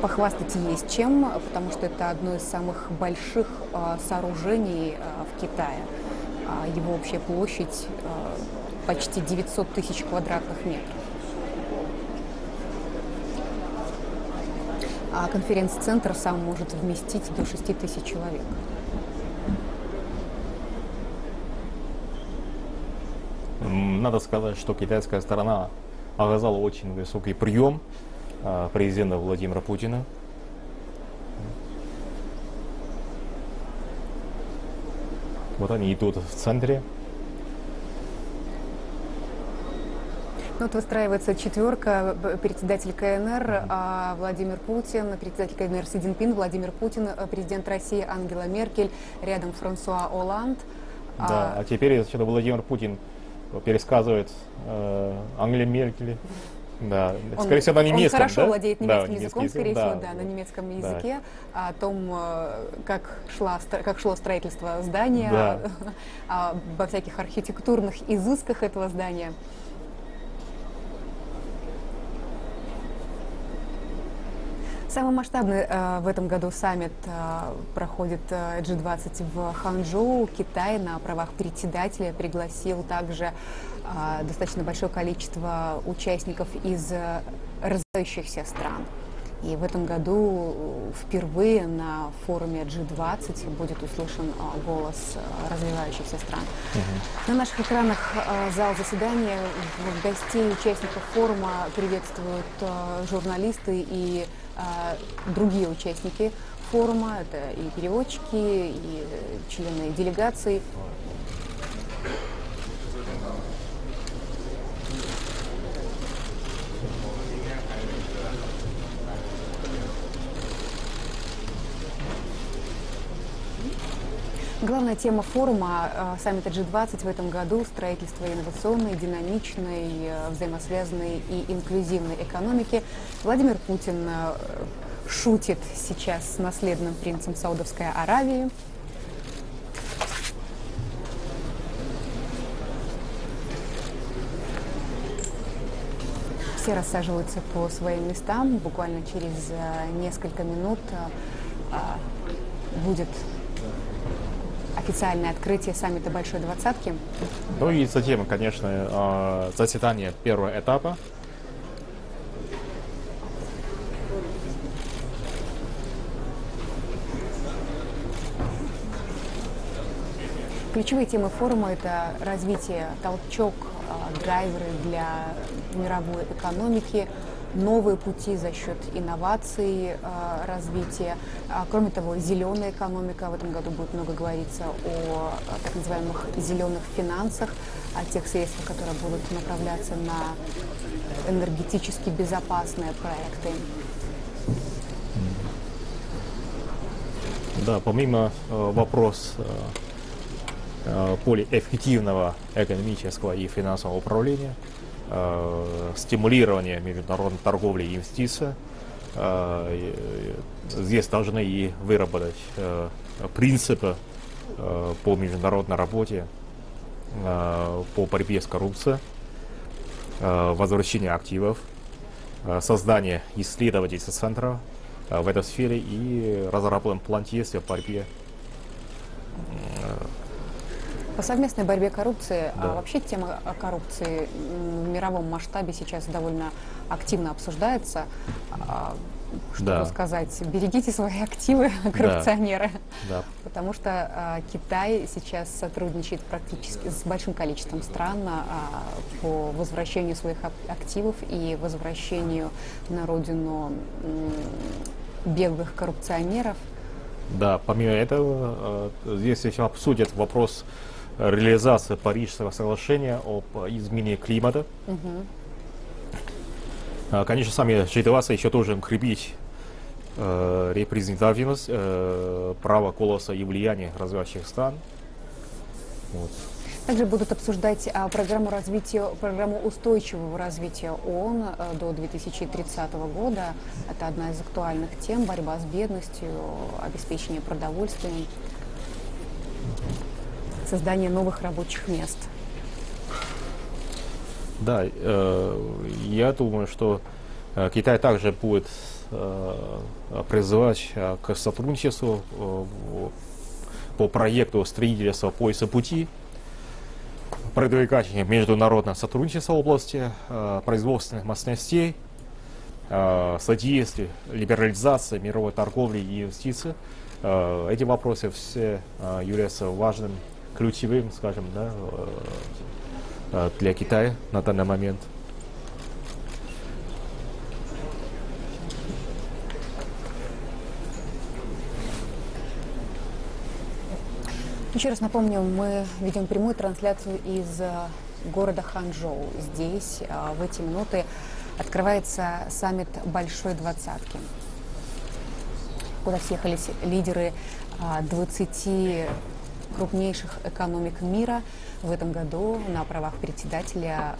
Похвастать есть чем, потому что это одно из самых больших э, сооружений э, в Китае. Его общая площадь э, почти девятьсот тысяч квадратных метров. А конференц-центр сам может вместить до шести тысяч человек. Надо сказать, что китайская сторона оказала очень высокий прием президента Владимира Путина. Вот они идут в центре. Вот выстраивается четверка: председатель КНР Владимир Путин, председатель КНР Си Цзиньпин, Владимир Путин, президент России Ангела Меркель, рядом Франсуа Олланд. Да, а теперь значит, Владимир Путин пересказывает э, Ангеле Меркель. Да. Он, скорее всего, на немецком, он хорошо да? владеет немецким, да, языком, немецкий, скорее да, всего, да, на немецком языке, да. о том, как, шла, как шло строительство здания, да. обо всяких архитектурных изысках этого здания. Самый масштабный э, в этом году саммит э, проходит э, джи двадцать в Ханчжоу. Китай на правах председателя пригласил также э, достаточно большое количество участников из э, развивающихся стран. И в этом году впервые на форуме джи двадцать будет услышан э, голос э, развивающихся стран. Угу. На наших экранах э, зал заседания. Гостей, участников форума приветствуют э, журналисты и другие участники форума, это и переводчики, и члены делегаций. Главная тема форума саммита джи двадцать в этом году – строительство инновационной, динамичной, взаимосвязанной и инклюзивной экономики. Владимир Путин шутит сейчас с наследным принцем Саудовской Аравии. Все рассаживаются по своим местам. Буквально через несколько минут будет официальное открытие саммита Большой Двадцатки. Ну и затем, конечно, заседание первого этапа. Ключевые темы форума – это развитие, толчок, драйверы для мировой экономики, новые пути за счет инноваций, развития. Кроме того, зеленая экономика. В этом году будет много говориться о так называемых зеленых финансах, о тех средствах, которые будут направляться на энергетически безопасные проекты. Да, помимо э, вопроса э, более эффективного экономического и финансового управления, э, стимулирования международной торговли и инвестиций, э, здесь должны и выработать э, принципы э, по международной работе, э, по борьбе с коррупцией, э, возвращению активов, э, создание исследовательских центров в этой сфере и разработан план действия в борьбе. По совместной борьбе коррупции, да. А вообще тема коррупции в мировом масштабе сейчас довольно активно обсуждается. Что да. сказать, берегите свои активы, коррупционеры, да. Да. Потому что Китай сейчас сотрудничает практически с большим количеством стран по возвращению своих активов и возвращению на родину беглых коррупционеров. Да, помимо этого, здесь еще обсудят вопрос реализации Парижского соглашения об изменении климата. Угу. Конечно, сами G двадцать еще тоже укрепить э, репрезентативность, э, право голоса и влияние развивающих стран. Вот. Также будут обсуждать а, программу развития, программу устойчивого развития ООН а, до две тысячи тридцатого года. Это одна из актуальных тем: борьба с бедностью, обеспечение продовольствием, создание новых рабочих мест. Да, э, я думаю, что э, Китай также будет э, призывать э, к сотрудничеству э, по проекту строительства пояса пути, продвигать международное сотрудничество в области э, производственных мощностей, э, содействие либерализации мировой торговли и инвестиций. Э, эти вопросы все э, являются важным, ключевым, скажем, да, э, для Китая на данный момент. Еще раз напомню, мы ведем прямую трансляцию из города Ханчжоу. Здесь в эти минуты открывается саммит Большой Двадцатки, куда съехались лидеры двадцати крупнейших экономик мира. В этом году на правах председателя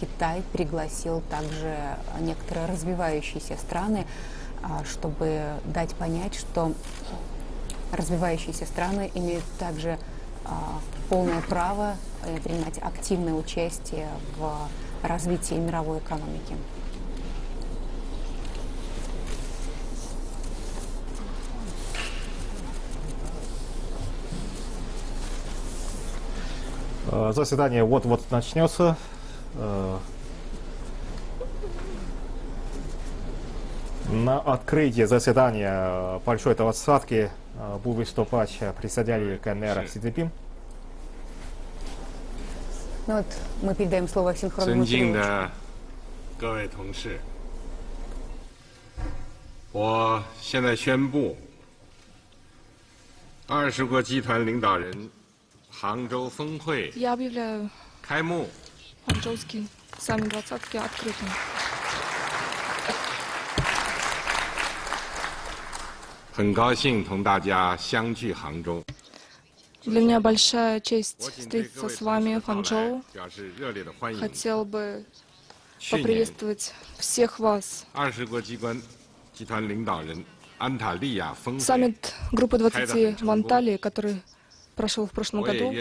Китай пригласил также некоторые развивающиеся страны, чтобы дать понять, что развивающиеся страны имеют также полное право принимать активное участие в развитии мировой экономики. Заседание вот-вот начнется. На открытии заседания Большой Двадцатки будет выступать председатель КНР Си Цзиньпин. Ну вот мы передаем слово синхронному переводчику. Я объявляю Ханчжоуский саммит двадцатки открытым. Для меня большая честь встретиться с вами в Ханчжоу. Хотел бы поприветствовать всех вас. Саммит группы двадцати в Анталии, который прошел в прошлом году,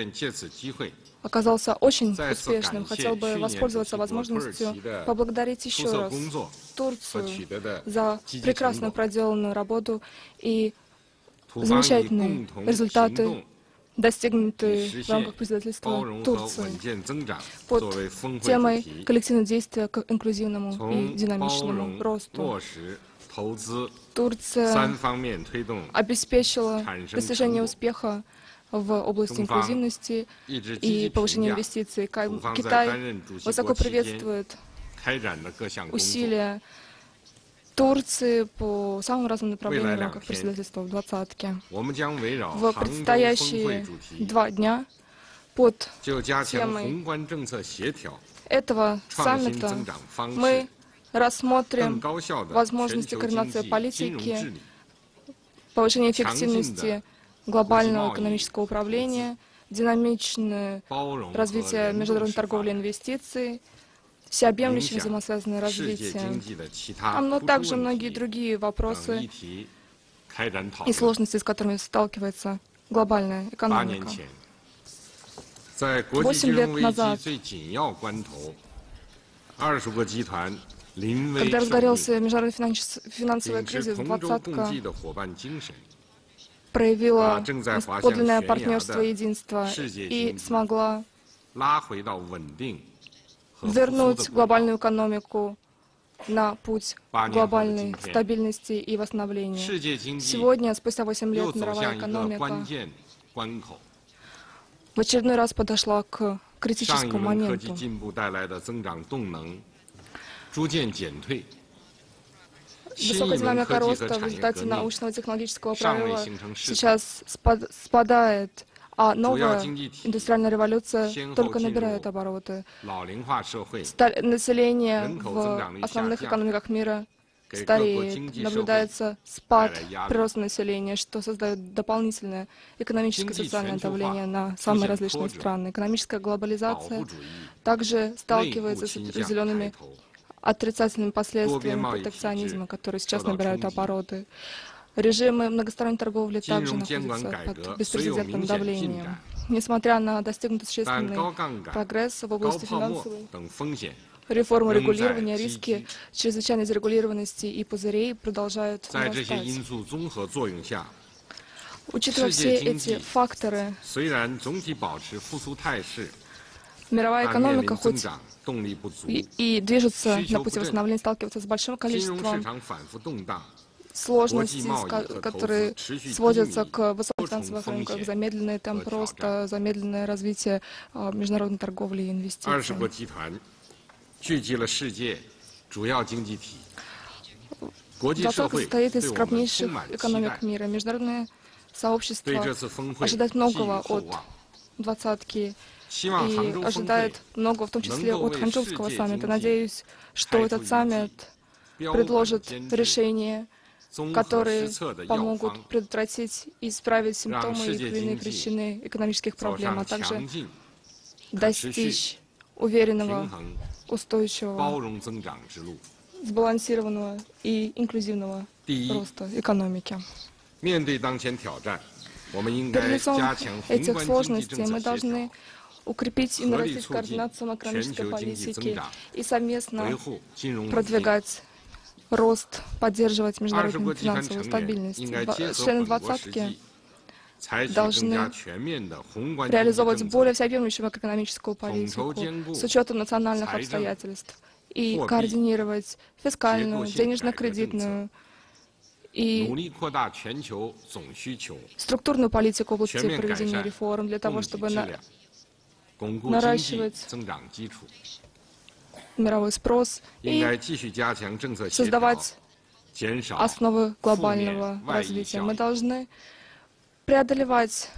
оказался очень успешным. Хотел бы воспользоваться возможностью поблагодарить еще раз Турцию за прекрасно проделанную работу и замечательные результаты, достигнутые в рамках председательства Турции под темой «Коллективное действие к инклюзивному и динамичному росту». Турция обеспечила достижение успеха в области инклюзивности и повышения инвестиций. Китай высоко приветствует усилия Турции по самым разным направлениям в рамках председательства в двадцатке. В предстоящие два дня под темой этого саммита мы рассмотрим возможности координации политики, повышение эффективности глобального экономического управления, динамичное развитие международной торговли и инвестиций, всеобъемлющее взаимосвязанное развитие, но также многие другие вопросы и сложности, с которыми сталкивается глобальная экономика. Восемь лет назад, когда разгорелся международный финанс... финансовый кризис, двадцатка проявила подлинное партнерство и единство и смогла вернуть глобальную экономику на путь глобальной стабильности и восстановления. Сегодня, спустя восемь лет, мировая экономика в очередной раз подошла к критическому моменту. Высокая динамика роста в результате научно-технологического прорыва сейчас спадает, а новая индустриальная революция только набирает обороты. Население в основных экономиках мира стареет, наблюдается спад прироста населения, что создает дополнительное экономическое и социальное давление на самые различные страны. Экономическая глобализация также сталкивается с определенными отрицательными последствиями протекционизма, которые сейчас набирают обороты. Режимы многосторонней торговли также находятся под беспрецедентным давлением. Несмотря на достигнутый существенный прогресс в области финансовой реформы регулирования, риски чрезвычайной зарегулированности и пузырей продолжают нарастать. Учитывая все эти факторы, мировая экономика хоть и, и движется на пути восстановления, сталкивается с большим количеством сложностей, которые сводятся к высоким финансовым рынкам, замедленный темп роста, замедленное развитие международной торговли и инвестиций. Двадцатка состоит из крупнейших экономик мира. Международное сообщество ожидает многого от двадцатки и ожидает многого, в том числе от Ханчжоуского саммита. Надеюсь, что этот саммит предложит решения, которые помогут предотвратить и исправить симптомы и коренные причины экономических проблем, а также достичь уверенного, устойчивого, сбалансированного и инклюзивного роста экономики. Перед лицом этих сложностей мы должны укрепить и нарастить координацию макроэкономической политики и совместно продвигать рост, поддерживать международную финансовую стабильность. Члены двадцатки должны реализовывать более всеобъемлющую макроэкономическую политику с учетом национальных обстоятельств и координировать фискальную, денежно-кредитную и структурную политику в области проведения реформ для того, чтобы на... наращивать мировой спрос и создавать основы глобального развития. Мы должны преодолевать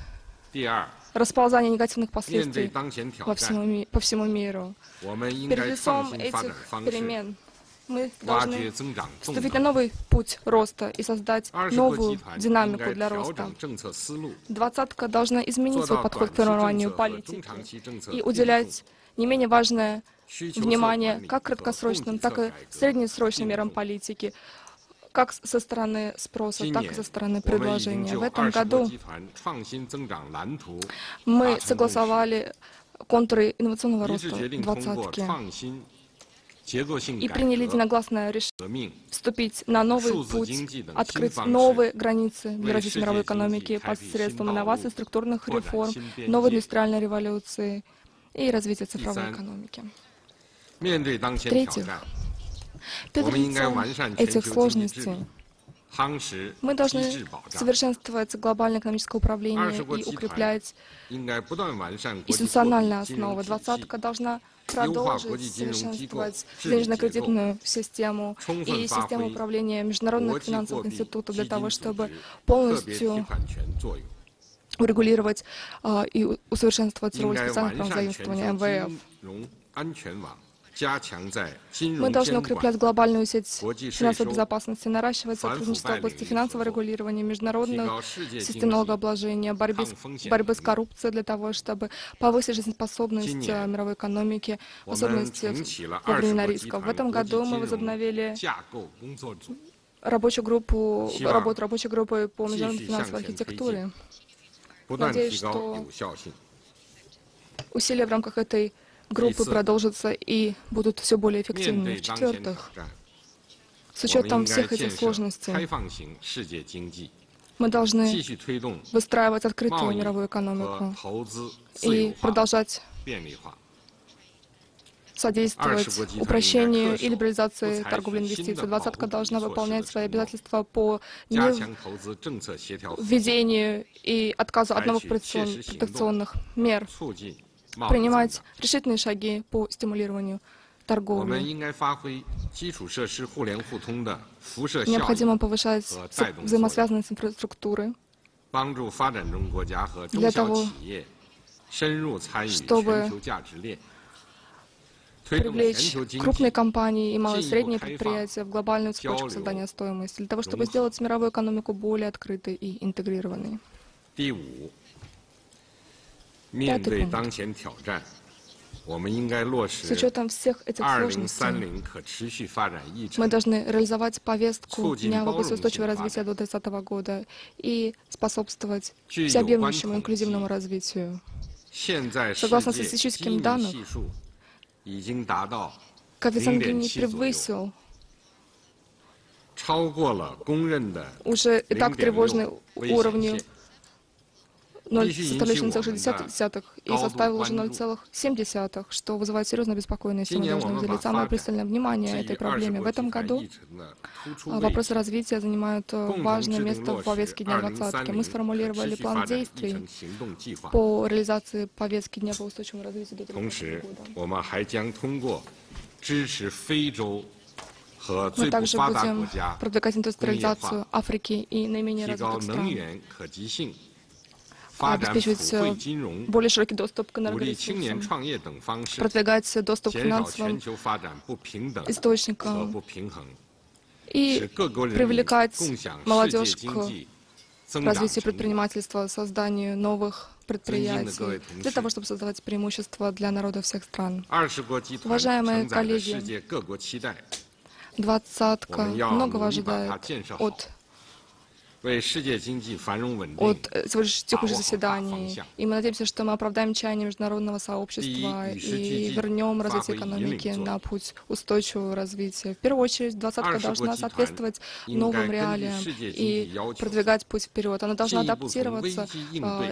расползание негативных последствий по всему, по всему миру. Перед лицом этих перемен мы должны вступить на новый путь роста и создать новую динамику для роста. Двадцатка должна изменить свой подход к формированию политики и уделять не менее важное внимание как краткосрочным, так и среднесрочным мерам политики, как со стороны спроса, так и со стороны предложения. В этом году мы согласовали контуры инновационного роста двадцатки и приняли единогласное решение вступить на новый путь, открыть новые границы для развития мировой экономики посредством инноваций, структурных реформ, новой индустриальной революции и развития цифровой экономики. В-третьих, перед лицом этих сложностей Мы должны совершенствовать глобальное экономическое управление и укреплять институциональные основы. Двадцатка должна продолжить совершенствовать денежно-кредитную систему и систему управления международных финансовых институтов для того, чтобы полностью урегулировать э, и усовершенствовать роль специальных правил заимствования МВФ. Мы должны укреплять глобальную сеть финансовой безопасности, наращивать сотрудничество в области финансового регулирования, международных систем налогообложения, борьбы с, борьбы с коррупцией для того, чтобы повысить жизнеспособность мировой экономики, в особенности во времена риска. В этом году мы возобновили рабочую группу, работу рабочей группы по международной финансовой архитектуре. Надеюсь, что усилия в рамках этой группы продолжатся и будут все более эффективными. В-четвертых, с учетом всех этих сложностей, мы должны выстраивать открытую мировую экономику и продолжать содействовать упрощению и либерализации торговли инвестиций. Двадцатка должна выполнять свои обязательства по введению и отказу от новых протекционных мер, принимать решительные шаги по стимулированию торговли. Необходимо повышать взаимосвязанность инфраструктуры для того, чтобы привлечь крупные компании и малые и средние предприятия в глобальную цепочку создания стоимости, для того, чтобы сделать мировую экономику более открытой и интегрированной. Пятый пункт. С учетом всех этих сложностей, мы должны реализовать повестку Дня в области устойчивого развития до две тысячи тридцатого года и способствовать всеобъемлющему инклюзивному развитию. Согласно статистическим данным, коэффициент Гини превысил уже и так тревожный уровень ноль целых шестьдесят и составил уже ноль целых семь, что вызывает серьезную беспокойность, и мы должны уделить самое пристальное внимание этой проблеме. В этом году вопросы развития занимают важное место в повестке Дня двадцатки. Мы сформулировали план действий по реализации повестки Дня по устойчивому развитию до две тысячи тридцатого года. Мы также будем продвигать индустриализацию Африки и наименее развитых стран, обеспечивать более широкий доступ к энергоресурсам, продвигать доступ к финансовым источникам и привлекать молодежь к развитию предпринимательства, созданию новых предприятий, для того, чтобы создавать преимущества для народа всех стран. Уважаемые коллеги, двадцатка многого ожидает от от текущих заседаний. И мы надеемся, что мы оправдаем чаяния международного сообщества и вернем развитие экономики на путь устойчивого развития. В первую очередь, двадцатка должна соответствовать новым реалиям и продвигать путь вперед. Она должна адаптироваться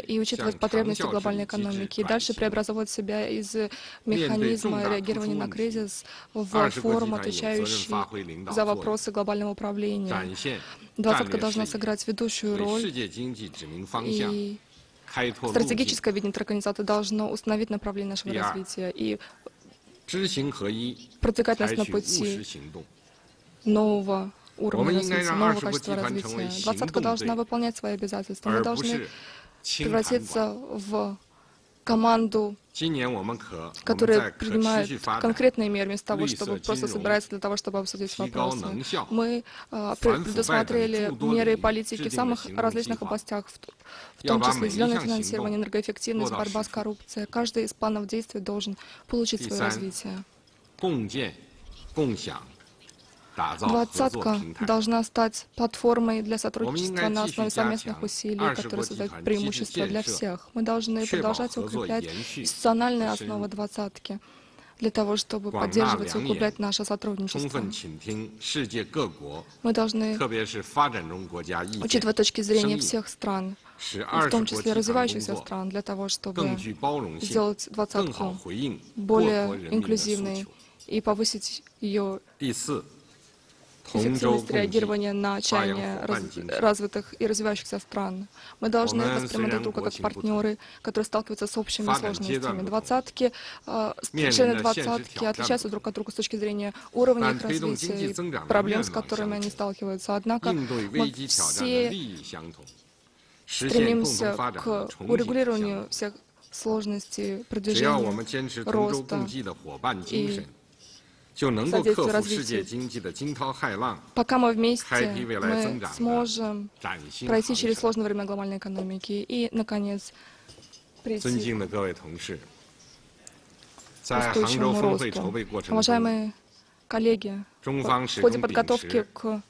и учитывать потребности глобальной экономики, и дальше преобразовывать себя из механизма реагирования на кризис в форум, отвечающий за вопросы глобального управления. Двадцатка должна сыграть ведущую роль, и стратегическое видение организации должно установить направление нашего развития и продвигать нас на пути нового уровня развития, нового качества развития. Двадцатка должна выполнять свои обязательства. Мы должны превратиться в команду, которая принимает конкретные меры вместо того, чтобы просто собираться для того, чтобы обсудить вопросы. Мы э, предусмотрели меры и политики в самых различных областях, в, в том числе зеленое финансирование, энергоэффективность, борьба с коррупцией. Каждый из планов действий должен получить свое развитие. Двадцатка должна стать платформой для сотрудничества на основе совместных усилий, которые создают преимущества для всех. Мы должны продолжать укреплять институциональные основы двадцатки для того, чтобы поддерживать и укреплять наше сотрудничество. Мы должны учитывать точки зрения всех стран, в том числе развивающихся стран, для того, чтобы сделать двадцатку более инклюзивной и повысить ее эффективность реагирования на отчаяние раз, развитых и развивающихся стран. Мы должны воспринимать друг друга как партнеры, которые сталкиваются с общими сложностями. Двадцатки, члены двадцатки отличаются друг от друга с точки зрения уровня их развития и проблем, с которыми они сталкиваются. Однако мы все стремимся к урегулированию всех сложностей, продвижения, роста и содействию развитию. Пока мы вместе, мы сможем пройти через сложные времена глобальной экономики и, наконец, прийти к устойчивому росту. Уважаемые коллеги, в ходе подготовки к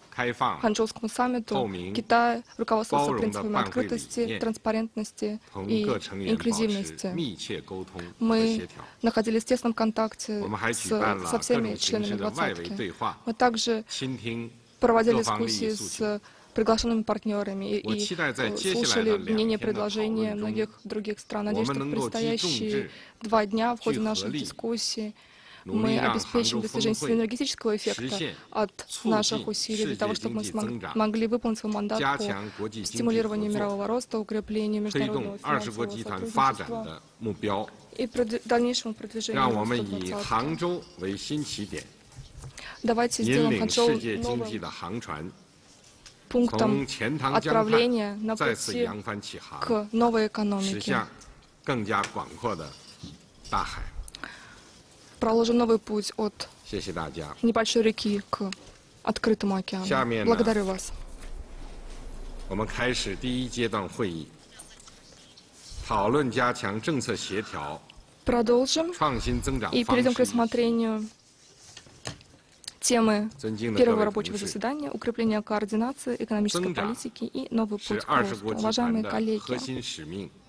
Ханчжоускому саммиту Китай руководствовался принципами открытости, транспарентности и инклюзивности. Мы находились в тесном контакте с, со всеми членами двадцатки. Мы также проводили дискуссии с приглашенными партнерами и, и слушали мнения, предложения многих других стран. Надеюсь, что в предстоящие два дня в ходе наших дискуссий мы обеспечим достижение синергетического эффекта от наших усилий для того, чтобы мы могли выполнить свой мандат по стимулированию мирового роста, укреплению международного финансового сотрудничества и дальнейшему продвижению. Давайте сделаем Ханчжоу новым пунктом отправления на пути к новой экономике. Проложим новый путь от небольшой реки к открытому океану. Благодарю вас. Продолжим и перейдем к рассмотрению темы первого рабочего заседания «Укрепление координации экономической политики и новый путь к росту». Уважаемые коллеги,